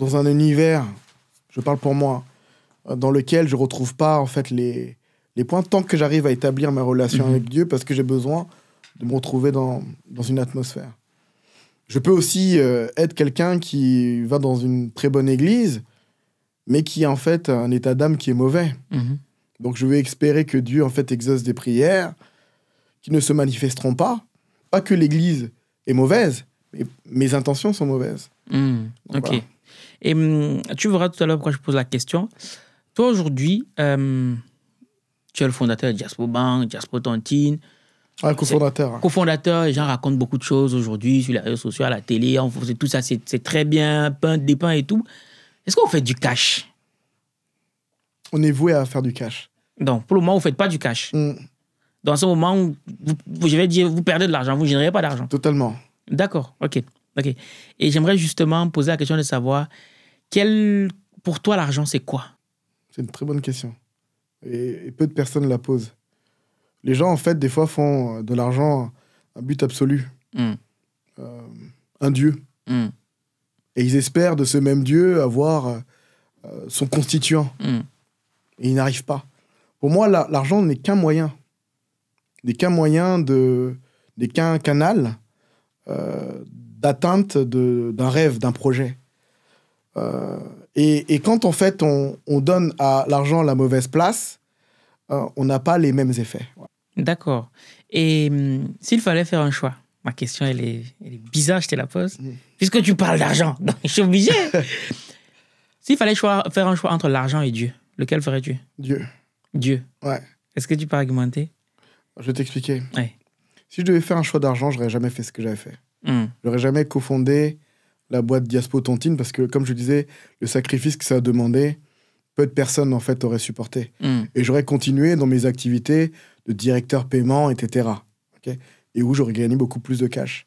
un univers, je parle pour moi, dans lequel je ne retrouve pas en fait les points, tant que j'arrive à établir ma relation avec Dieu, parce que j'ai besoin de me retrouver dans une atmosphère. Je peux aussi être quelqu'un qui va dans une très bonne église, mais qui a en fait un état d'âme qui est mauvais. Donc je vais espérer que Dieu en fait exauce des prières qui ne se manifesteront pas. Pas que l'église est mauvaise, mais mes intentions sont mauvaises. Donc, ok. Voilà. Et tu verras tout à l'heure pourquoi je pose la question. Toi aujourd'hui, tu es le fondateur de Diaspo Bank, Diaspo Tontine. Ah, cofondateur. Cofondateur, les gens racontent beaucoup de choses aujourd'hui sur les réseaux sociaux, à la télé, tout ça, c'est très bien, peint, dépeint et tout. Est-ce qu'on fait du cash? On est voué à faire du cash. Donc, pour le moment, vous ne faites pas du cash. Dans ce moment, je vais dire, vous perdez de l'argent, vous ne générez pas d'argent. Totalement. D'accord, ok. Et j'aimerais justement poser la question de savoir, pour toi, l'argent, c'est quoi? C'est une très bonne question. Et peu de personnes la posent. Les gens, en fait, des fois, font de l'argent un but absolu. Un dieu. Et ils espèrent de ce même dieu avoir son constituant. Et ils n'arrivent pas. Pour moi, l'argent n'est qu'un moyen. N'est qu'un canal d'atteinte d'un rêve, d'un projet. Et quand, en fait, on donne à l'argent la mauvaise place, on n'a pas les mêmes effets. Ouais. D'accord. Et s'il fallait faire un choix, ma question, elle est bizarre, je te la pose, puisque tu parles d'argent, donc je suis obligé. S'il fallait faire un choix entre l'argent et Dieu, lequel ferais-tu? Dieu. Ouais. Est-ce que tu peux argumenter? Je vais t'expliquer. Ouais. Si je devais faire un choix d'argent, je n'aurais jamais fait ce que j'avais fait. Je n'aurais jamais cofondé la boîte Diaspo Tontine, parce que, comme je disais, le sacrifice que ça a demandé, peu de personnes, en fait, auraient supporté. Et j'aurais continué dans mes activités de directeur paiement, etc. Okay, et où j'aurais gagné beaucoup plus de cash.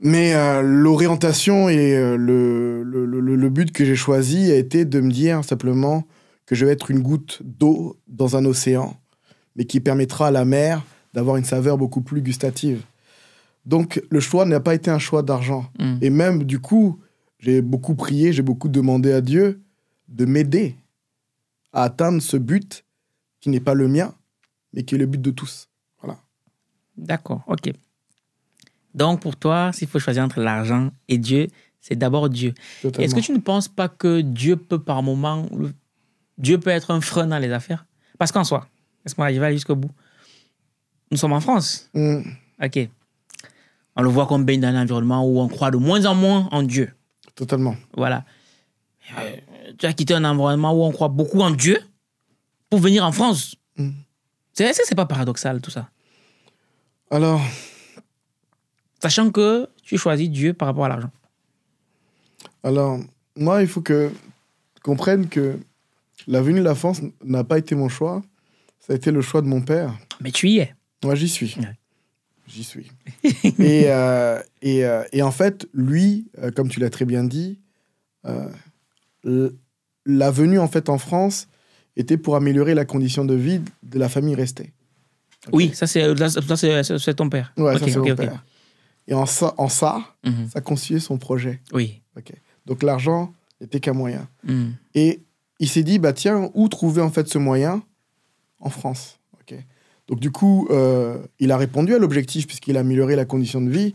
Mais l'orientation et le but que j'ai choisi a été de me dire simplement que je vais être une goutte d'eau dans un océan, mais qui permettra à la mer d'avoir une saveur beaucoup plus gustative. Donc, le choix n'a pas été un choix d'argent. Et même, du coup, j'ai beaucoup prié, j'ai beaucoup demandé à Dieu de m'aider à atteindre ce but qui n'est pas le mien, mais qui est le but de tous. Voilà. D'accord, ok. Donc, pour toi, s'il faut choisir entre l'argent et Dieu, c'est d'abord Dieu. Est-ce que tu ne penses pas que Dieu peut, par moment, Dieu peut être un frein dans les affaires? Parce qu'en soi, laisse-moi, je vais aller jusqu'au bout. Nous sommes en France. Ok. On le voit qu'on baigne dans un environnement où on croit de moins en moins en Dieu. Totalement. Voilà. Tu as quitté un environnement où on croit beaucoup en Dieu pour venir en France. Est-ce que c'est pas paradoxal tout ça? Alors, sachant que tu choisis Dieu par rapport à l'argent. Alors, moi, il faut que comprenne que la venue de la France n'a pas été mon choix. Ça a été le choix de mon père. Mais tu y es. Moi, j'y suis. Ouais. J'y suis. Et en fait, lui, comme tu l'as très bien dit, la venue en fait en France était pour améliorer la condition de vie de la famille restée. Okay. Oui, ça c'est ton père. Ouais, okay, ça c'est mon père. Et ça constituait son projet. Oui. Okay. Donc l'argent n'était qu'un moyen. Mm. Et il s'est dit, bah tiens, où trouver en fait ce moyen? En France. Okay. Donc du coup, il a répondu à l'objectif puisqu'il a amélioré la condition de vie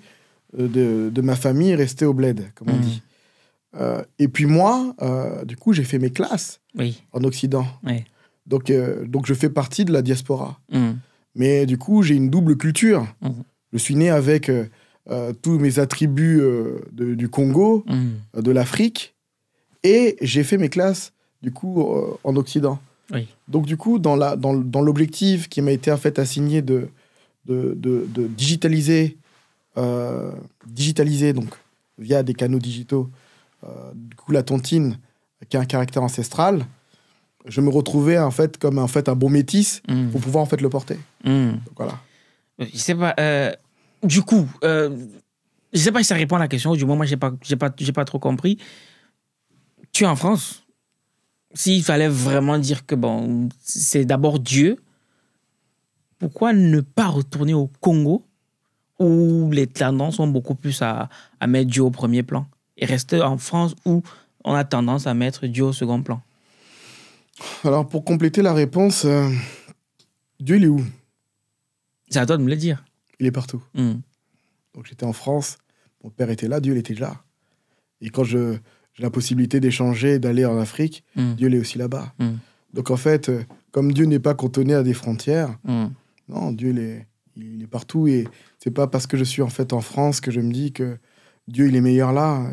de ma famille restée au bled, comme on dit. Et puis moi, du coup, j'ai fait mes classes en Occident. Oui. Donc je fais partie de la diaspora. Mm. Mais du coup, j'ai une double culture. Mm. Je suis né avec tous mes attributs du Congo, de l'Afrique, et j'ai fait mes classes, du coup, en Occident. Oui. Donc du coup, dans l'objectif qui m'a été en fait assigné de digitaliser, donc, via des canaux digitaux, du coup, la tontine, qui a un caractère ancestral, je me retrouvais en fait comme un bon métis pour pouvoir en fait le porter. Donc, voilà. Je sais pas. Du coup, je sais pas si ça répond à la question. Du moins, moi, j'ai pas trop compris. Tu es en France. S'il fallait vraiment dire que bon, c'est d'abord Dieu. Pourquoi ne pas retourner au Congo où les tendances sont beaucoup plus à mettre Dieu au premier plan? Et rester en France où on a tendance à mettre Dieu au second plan. Alors, pour compléter la réponse, Dieu, il est où? C'est à toi de me le dire. Il est partout. Mm. Donc, j'étais en France, mon père était là, Dieu, il était là. Et quand j'ai la possibilité d'échanger, d'aller en Afrique, Dieu, il est aussi là-bas. Mm. Donc, en fait, comme Dieu n'est pas cantonné à des frontières, non, Dieu, il est partout. Et c'est pas parce que je suis en fait en France que je me dis que Dieu, il est meilleur là.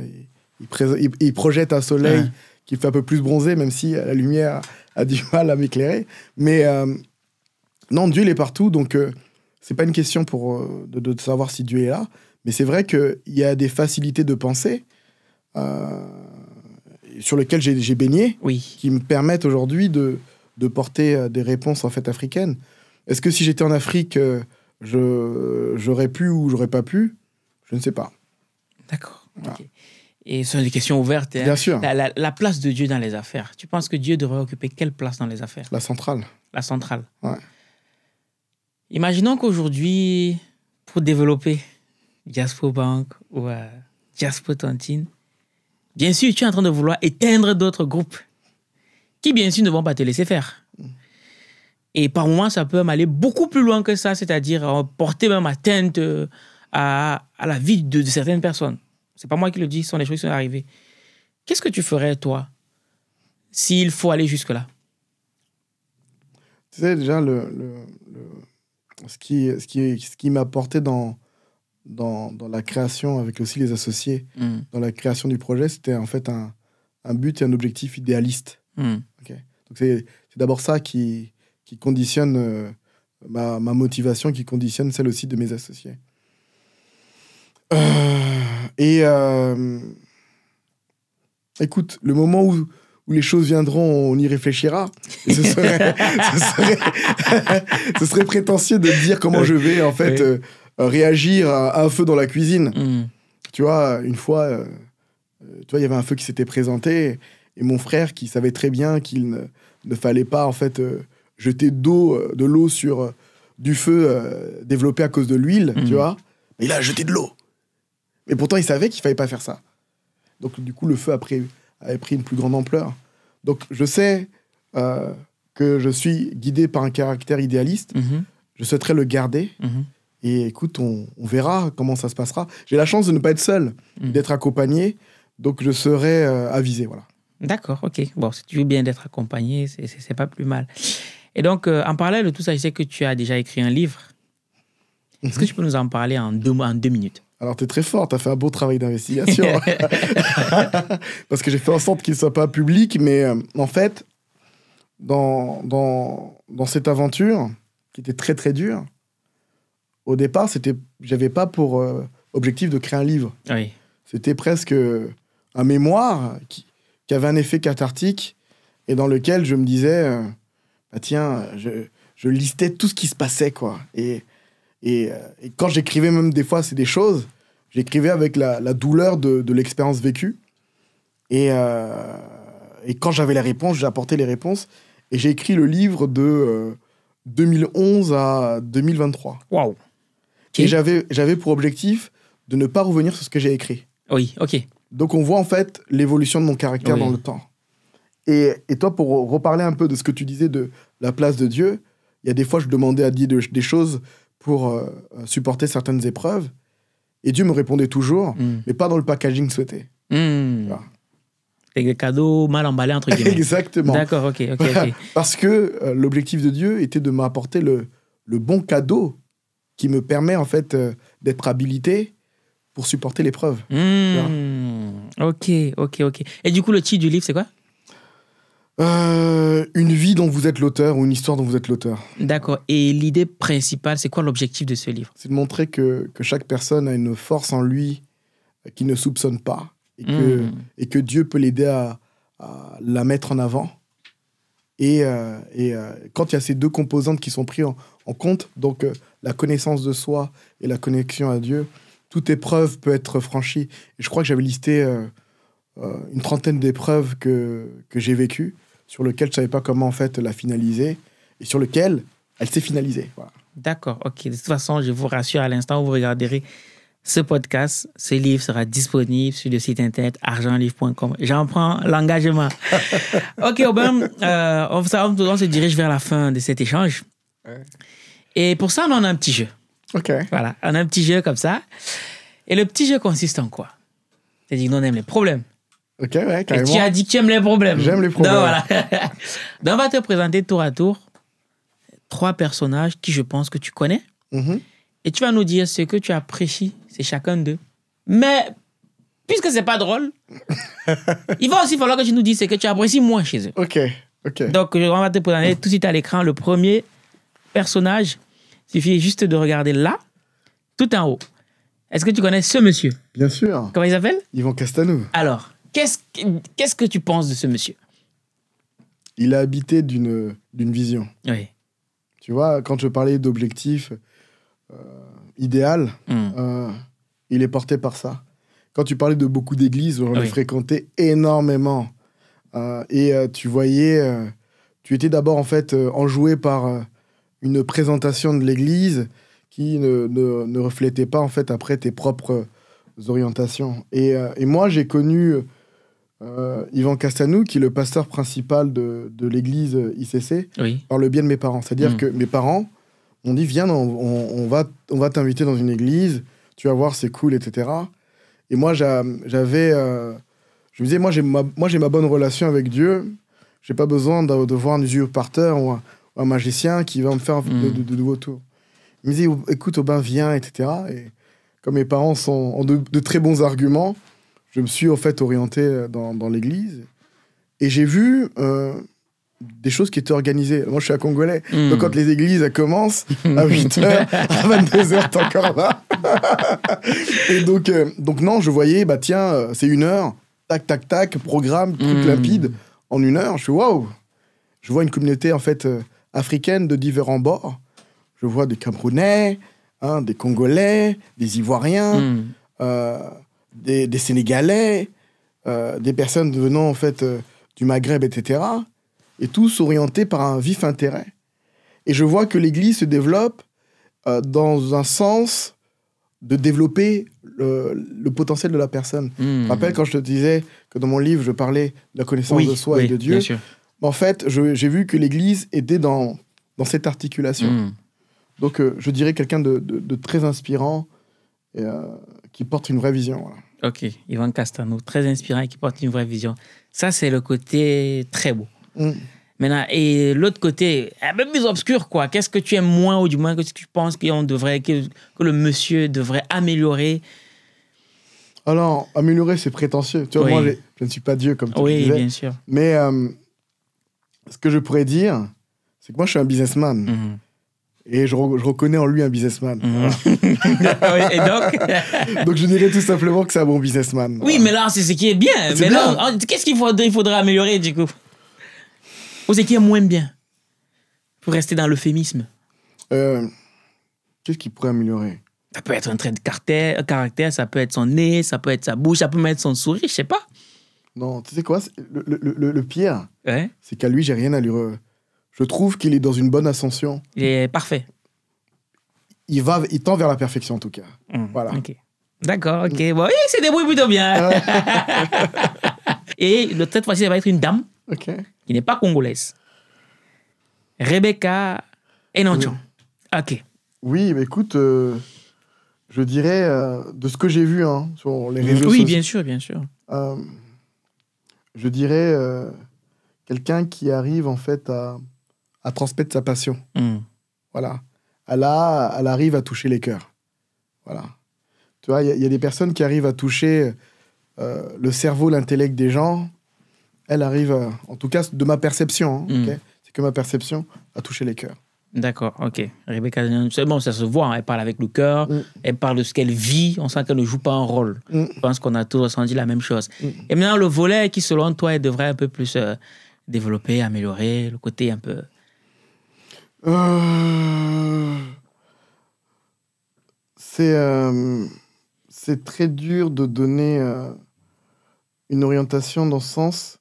Il projette un soleil qui fait un peu plus bronzé, même si la lumière a du mal à m'éclairer. Mais non, Dieu, il est partout. Donc, c'est pas une question de savoir si Dieu est là. Mais c'est vrai qu'il y a des facilités de pensée sur lesquelles j'ai baigné, qui me permettent aujourd'hui de porter des réponses en fait africaines. Est-ce que si j'étais en Afrique, j'aurais pu ou j'aurais pas pu? Je ne sais pas. D'accord. Voilà. Okay. Et ce sont des questions ouvertes. Bien sûr. La place de Dieu dans les affaires. Tu penses que Dieu devrait occuper quelle place dans les affaires? La centrale. La centrale. Ouais. Imaginons qu'aujourd'hui, pour développer Diaspo Bank ou Diaspo Tontine, bien sûr, tu es en train de vouloir éteindre d'autres groupes qui, bien sûr, ne vont pas te laisser faire. Et par moments, ça peut aller beaucoup plus loin que ça, c'est-à-dire porter même atteinte à la vie de certaines personnes. C'est pas moi qui le dis, ce sont les choses qui sont arrivées. Qu'est-ce que tu ferais, toi, s'il faut aller jusque-là? Tu sais, déjà, ce qui m'a porté dans la création, avec aussi les associés, dans la création du projet, c'était en fait un but et un objectif idéaliste. Okay. Donc c'est d'abord ça qui conditionne ma motivation, qui conditionne celle aussi de mes associés. Écoute, le moment où les choses viendront, on y réfléchira. Et ce serait prétentieux de dire comment je vais en fait réagir à un feu dans la cuisine. Tu vois, une fois, tu vois, il y avait un feu qui s'était présenté et mon frère qui savait très bien qu'il ne fallait pas en fait jeter de l'eau sur du feu développé à cause de l'huile, tu vois. Mais il a jeté de l'eau. Mais pourtant, il savait qu'il ne fallait pas faire ça. Donc, du coup, le feu avait pris une plus grande ampleur. Donc, je sais que je suis guidé par un caractère idéaliste. Je souhaiterais le garder. Et écoute, on verra comment ça se passera. J'ai la chance de ne pas être seul, d'être accompagné. Donc, je serai avisé, voilà. D'accord, ok. Bon, si tu veux bien d'être accompagné, c'est pas plus mal. Et donc, en parallèle de tout ça, je sais que tu as déjà écrit un livre. Est-ce que tu peux nous en parler en deux minutes? Alors, t'es très fort, t'as fait un beau travail d'investigation. Parce que j'ai fait en sorte qu'il ne soit pas public, mais en fait, dans cette aventure, qui était très très dure, au départ, j'avais pas pour objectif de créer un livre. Oui. C'était presque un mémoire qui avait un effet cathartique et dans lequel je me disais, bah tiens, je listais tout ce qui se passait, quoi. Et quand j'écrivais, même des fois, c'est des choses, j'écrivais avec la douleur de l'expérience vécue. Et quand j'avais les réponses, j'apportais les réponses. Et j'ai écrit le livre de 2011 à 2023. Waouh. Okay. Et j'avais pour objectif de ne pas revenir sur ce que j'ai écrit. Oui, ok. Donc on voit en fait l'évolution de mon caractère, oui, dans le temps. Et toi, pour reparler un peu de ce que tu disais de la place de Dieu, il y a des fois je demandais à Dieu des choses pour supporter certaines épreuves, et Dieu me répondait toujours, mais pas dans le packaging souhaité. Voilà. Avec des cadeaux mal emballés, entre guillemets. Exactement. D'accord, ok, ok. Voilà. Okay. Parce que l'objectif de Dieu était de m'apporter le bon cadeau qui me permet en fait d'être habilité pour supporter l'épreuve. Ok, ok, ok. Et du coup, le titre du livre, c'est quoi? Une vie dont vous êtes l'auteur, ou une histoire dont vous êtes l'auteur. D'accord. Et l'idée principale, c'est quoi l'objectif de ce livre? C'est de montrer que chaque personne a une force en lui qu'il ne soupçonne pas, et que Dieu peut l'aider à la mettre en avant. Et quand il y a ces deux composantes qui sont prises en compte, donc la connaissance de soi et la connexion à Dieu, toute épreuve peut être franchie. Et je crois que j'avais listé une trentaine d'épreuves que j'ai vécues, sur lesquelles je ne savais pas comment en fait la finaliser, et sur lesquelles elle s'est finalisée. Voilà. D'accord, ok. De toute façon, je vous rassure, à l'instant où vous regarderez ce podcast, ce livre sera disponible sur le site internet argenlivre.com. J'en prends l'engagement. Ok, Aubin, on se dirige vers la fin de cet échange. Ouais. Et pour ça, on a un petit jeu. Ok. Voilà, on a un petit jeu comme ça. Et le petit jeu consiste en quoi? C'est-à-dire qu'on aime les problèmes. Ok, ouais, carrément. Et tu as dit que tu aimes les problèmes. J'aime les problèmes. Donc, voilà. Donc, on va te présenter tour à tour trois personnages qui, je pense, que tu connais. Et tu vas nous dire ce que tu apprécies, c'est chacun d'eux. Mais, puisque c'est pas drôle, il va aussi falloir que tu nous dises ce que tu apprécies moins chez eux. Ok, ok. Donc, on va te présenter tout de suite à l'écran le premier personnage. Il suffit juste de regarder là, tout en haut. Est-ce que tu connais ce monsieur? Bien sûr. Comment il s'appelle? Yvan Castanou. Alors, qu'est-ce que tu penses de ce monsieur? Il a habité d'une vision. Oui. Tu vois, quand je parlais d'objectifs idéal, il est porté par ça. Quand tu parlais de beaucoup d'églises, j'en ai fréquenté énormément. Tu voyais, tu étais d'abord en fait enjoué par une présentation de l'église qui ne reflétait pas en fait après tes propres orientations. Et moi, j'ai connu Yvan Castanou, qui est le pasteur principal de l'église ICC, par le biais de mes parents. C'est-à-dire que mes parents on dit, viens, on va t'inviter dans une église, tu vas voir, c'est cool, etc. Et moi, j'avais... je me disais, moi, j'ai ma bonne relation avec Dieu, j'ai pas besoin de voir un usurpateur ou un magicien qui va me faire de nouveaux tours. Il me disait, écoute, Aubin, viens, etc. Et comme mes parents ont de très bons arguments, je me suis, en fait, orienté dans l'église. Et j'ai vu... des choses qui étaient organisées. Moi, je suis un Congolais. Donc, quand les églises, elles commencent à 8h, à 22h, t'es encore là. Et donc, non, je voyais, bah tiens, c'est 1 heure, tac, tac, tac, programme, truc limpide, en 1 heure. Je suis waouh! Je vois une communauté, en fait, africaine de différents bords. Je vois des Camerounais, des Congolais, des Ivoiriens, des Sénégalais, des personnes venant, en fait, du Maghreb, etc., et tous orientés par un vif intérêt. Et je vois que l'Église se développe dans un sens de développer le potentiel de la personne. Je me rappelle quand je te disais que dans mon livre, je parlais de la connaissance de soi et de Dieu. En fait, j'ai vu que l'Église était dans cette articulation. Donc, je dirais quelqu'un de très inspirant et, qui porte une vraie vision. Voilà. Ok, Yvan Castanou, très inspirant et qui porte une vraie vision. Ça, c'est le côté très beau. Maintenant, et l'autre côté, un peu plus obscur, quoi. Qu'est-ce que tu aimes moins, ou du moins, qu'est-ce que tu penses que le monsieur devrait améliorer? Alors, améliorer, c'est prétentieux. Tu vois, moi, je ne suis pas Dieu, comme tu disais. Oui, bien sûr. Mais ce que je pourrais dire, c'est que moi, je suis un businessman. Mmh. Et je reconnais en lui un businessman. Mmh. Voilà. Et donc donc je dirais tout simplement que c'est un bon businessman. Oui, voilà. Mais là, c'est ce qui est bien. Est mais bien. Là, qu'est-ce qu'il faudra améliorer, du coup? Ou c'est qui est moins bien? Pour rester dans l'euphémisme. Qu'est-ce qu'il pourrait améliorer? Ça peut être un trait de caractère, ça peut être son nez, ça peut être sa bouche, ça peut même être son sourire, je sais pas. Non, tu sais quoi? Le pire, ouais, c'est qu'à lui, j'ai rien à lui... Je trouve qu'il est dans une bonne ascension. Il est parfait. Il tend vers la perfection, en tout cas. Mmh, voilà. Okay. D'accord, ok. Bon, il se débrouille plutôt bien. Et cette fois-ci, ça va être une dame, okay, qui n'est pas congolaise. Rebecca Enanchon. Oui. Ok. Oui, mais écoute, je dirais, de ce que j'ai vu, hein, sur les réseaux sociaux... Oui, bien sûr, bien sûr. Je dirais quelqu'un qui arrive, en fait, à transmettre sa passion. Mm. Voilà. Elle arrive à toucher les cœurs. Voilà. Tu vois, il y a des personnes qui arrivent à toucher le cerveau, l'intellect des gens. Elle arrive, en tout cas, de ma perception, hein, mm, okay, c'est que ma perception, à toucher les cœurs. D'accord, ok. Rebecca, c'est bon, ça se voit, hein, elle parle avec le cœur, mm, elle parle de ce qu'elle vit, on sent qu'elle ne joue pas un rôle. Mm. Je pense qu'on a tous ressenti la même chose. Mm. Et maintenant, le volet qui, selon toi, elle devrait un peu plus développer, améliorer, le côté un peu... C'est très dur de donner une orientation dans ce sens,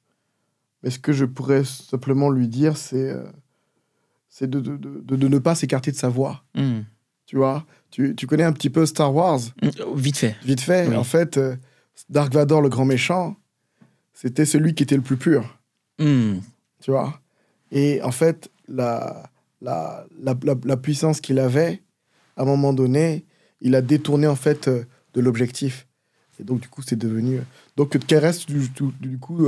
mais ce que je pourrais simplement lui dire, c'est de ne pas s'écarter de sa voix. Mm. Tu vois, tu connais un petit peu Star Wars? Vite fait. Vite fait. Oui. En fait, Dark Vador, le grand méchant, c'était celui qui était le plus pur. Mm. Tu vois. Et en fait, la puissance qu'il avait, à un moment donné, il a détourné en fait de l'objectif. Et donc, du coup, c'est devenu... Donc, qu'elle reste, du coup,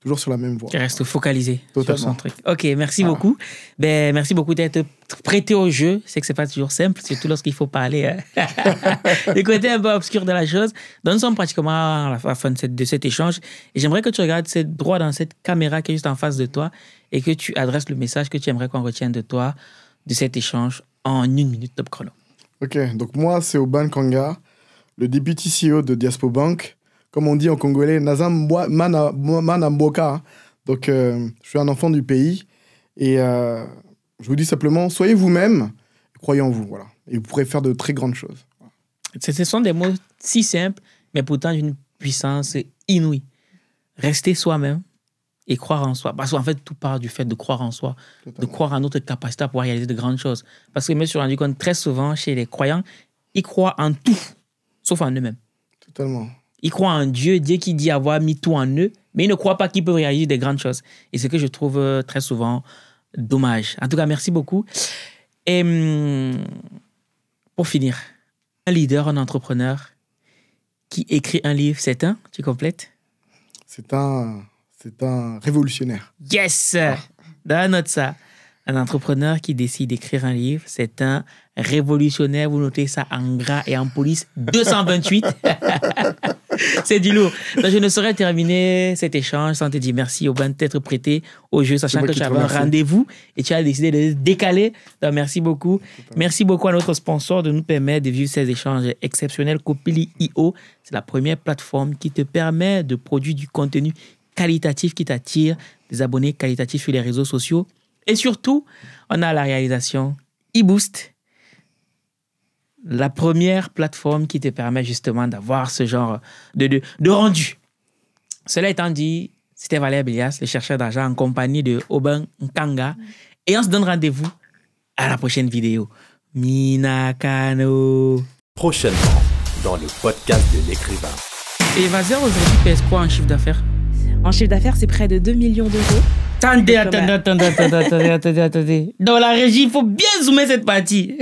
toujours sur la même voie. Qu'elle reste focalisée sur son truc. Ok, merci beaucoup. Ben, merci beaucoup d'être prêté au jeu. C'est que ce n'est pas toujours simple, surtout lorsqu'il faut parler, hein. Le côté un peu obscur de la chose. Donc, nous sommes pratiquement à la fin de cet échange. Et j'aimerais que tu regardes droit dans cette caméra qui est juste en face de toi et que tu adresses le message que tu aimerais qu'on retienne de toi, de cet échange, en 1 minute top chrono. Ok, donc moi, c'est Aubin Nkanga, le député CEO de Diaspo Bank, comme on dit en congolais, Nazamboka. Donc, je suis un enfant du pays. Et je vous dis simplement, soyez vous-même, croyez en vous. Voilà. Et vous pourrez faire de très grandes choses. Voilà. Ce sont des mots si simples, mais pourtant d'une puissance inouïe. Rester soi-même et croire en soi. Parce qu'en fait, tout part du fait de croire en soi, totalement, de croire en notre capacité à pouvoir réaliser de grandes choses. Parce que je me suis rendu compte très souvent chez les croyants, ils croient en tout, sauf en eux-mêmes. Totalement. Ils croient en Dieu, Dieu qui dit avoir mis tout en eux, mais ils ne croient pas qu'ils peuvent réaliser des grandes choses. Et ce que je trouve très souvent dommage. En tout cas, merci beaucoup. Et pour finir, un leader, un entrepreneur qui écrit un livre, c'est un... Tu complètes? C'est un révolutionnaire. Yes! Ah. Note ça. Un entrepreneur qui décide d'écrire un livre, c'est un révolutionnaire. Vous notez ça en gras et en police, 228. C'est du lourd. Donc, je ne saurais terminer cet échange sans te dire merci, Aubin, de t'être prêté au jeu, sachant que tu avais un rendez-vous et tu as décidé de décaler. Donc, merci beaucoup. Merci beaucoup à notre sponsor de nous permettre de vivre ces échanges exceptionnels. Copili.io, c'est la première plateforme qui te permet de produire du contenu qualitatif qui t'attire, des abonnés qualitatifs sur les réseaux sociaux. Et surtout, on a la réalisation Eboost, la première plateforme qui te permet justement d'avoir ce genre de rendu. Cela étant dit, c'était Valère Bélias, le chercheur d'argent, en compagnie de Aubin Nkanga. Et on se donne rendez-vous à la prochaine vidéo. Minakano. Prochainement, dans le podcast de l'écrivain. Et Vazer, aujourd'hui, pèse quoi en chiffre d'affaires? En chiffre d'affaires, c'est près de 2 millions d'euros. Attendez. Dans la régie, il faut bien zoomer cette partie.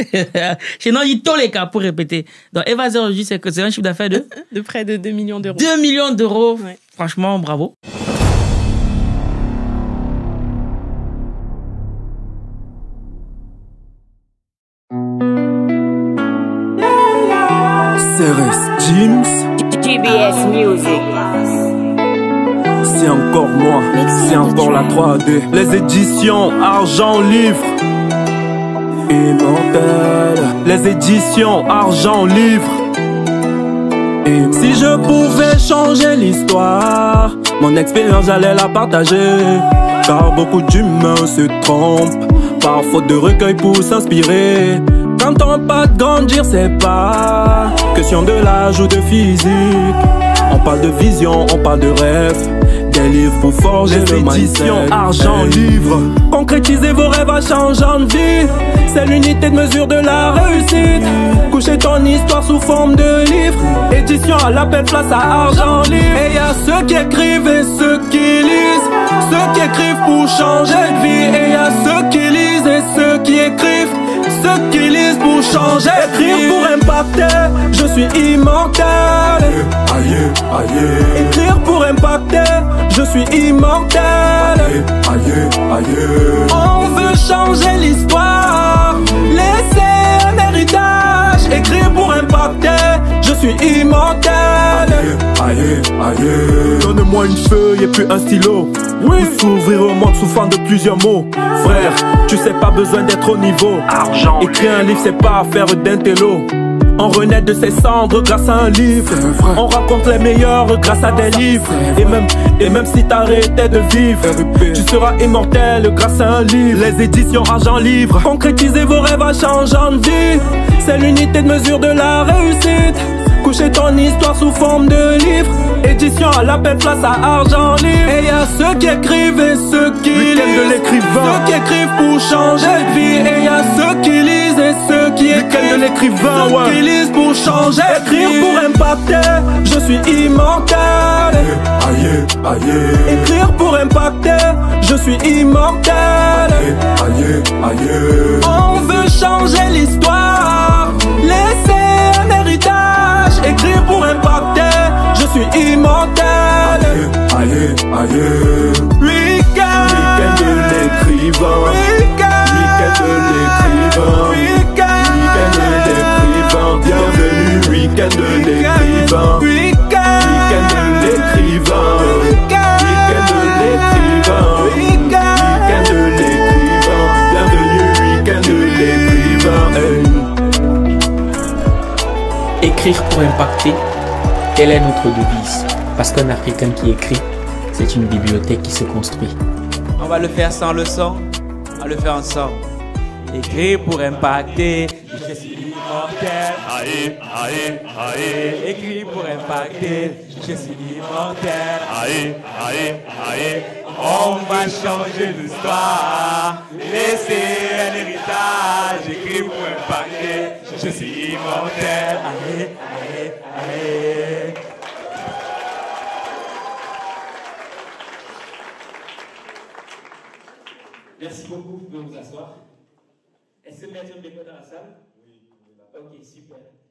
Sinon, il tôt les cas pour répéter. Donc, Évasion aujourd'hui, c'est que c'est un chiffre d'affaires de... de près de 2 millions d'euros. 2 millions d'euros. Ouais. Franchement, bravo. Ceres James. GBS Music. c'est encore moi, c'est encore la 3-2. Les éditions Argent Livre immortelles. Les éditions Argent Livre. Si je pouvais changer l'histoire, mon expérience j'allais la partager. Car beaucoup d'humains se trompent par faute de recueil pour s'inspirer. Quand on parle de grandir, c'est pas question de l'âge ou de physique. On parle de vision, on parle de rêve. Des livres pour forger le mindset. Les éditions Argent Livre. Concrétisez vos rêves à changeant de vie. C'est l'unité de mesure de la réussite. Couchez ton histoire sous forme de livre. Édition à l'appel, place à Argent Livre. Et y a ceux qui écrivent et ceux qui lisent. Ceux qui écrivent pour changer de vie. Et y a ceux qui lisent et ceux qui écrivent. Ceux qui lisent pour changer de vie. Écrire pour impacter, je suis immortel. Écrire pour impacter, je suis immortel. On veut changer l'histoire, laisser un héritage. Écrire pour impacter, je suis immortel. Donne-moi une feuille et puis un stylo. Oui. S'ouvrir au monde souffrant de plusieurs mots. Frère, tu sais pas besoin d'être au niveau. Argent. Écrire un livre c'est pas affaire d'intello. On renaît de ses cendres grâce à un livre. On raconte les meilleurs grâce à des livres. Et même si t'arrêtais de vivre, tu seras immortel grâce à un livre. Les éditions Argent Livre. Concrétisez vos rêves à changeant de vie. C'est l'unité de mesure de la réussite. Couchez ton histoire sous forme de livre. Édition à l'appel, place à Argent Livre. Et y a ceux qui écrivent et ceux qui lisent. Ceux qui écrivent pour changer de vie. Et y a ceux qui lisent et ceux qui écrivent. Ceux qui lisent pour changer de vie. Écrire pour impacter, je suis immortel. Écrire pour impacter, je suis immortel. On veut changer l'histoire, laisser un héritage. Écrire pour impacter, je suis immortel. Week-end de l'écrivain. Week-end de l'écrivain. Week-end de l'écrivain. Bienvenue, week-end de l'écrivain. Week-end de l'écrivain. Week-end de l'écrivain. Week-end de l'écrivain. Bienvenue, week-end de l'écrivain. Écrire pour impacter. Telle est notre devise, parce qu'un Africain qui écrit, c'est une bibliothèque qui se construit. On va le faire sans leçon, on va le faire ensemble. Écrire pour impacter, je suis immortel. Écrire pour impacter, je suis immortel. On va changer l'histoire, laisser un héritage. Écrire pour impacter, je suis immortel. Merci beaucoup, vous pouvez vous asseoir. Est-ce que maintenant on est dans la salle? Oui. Ok, super.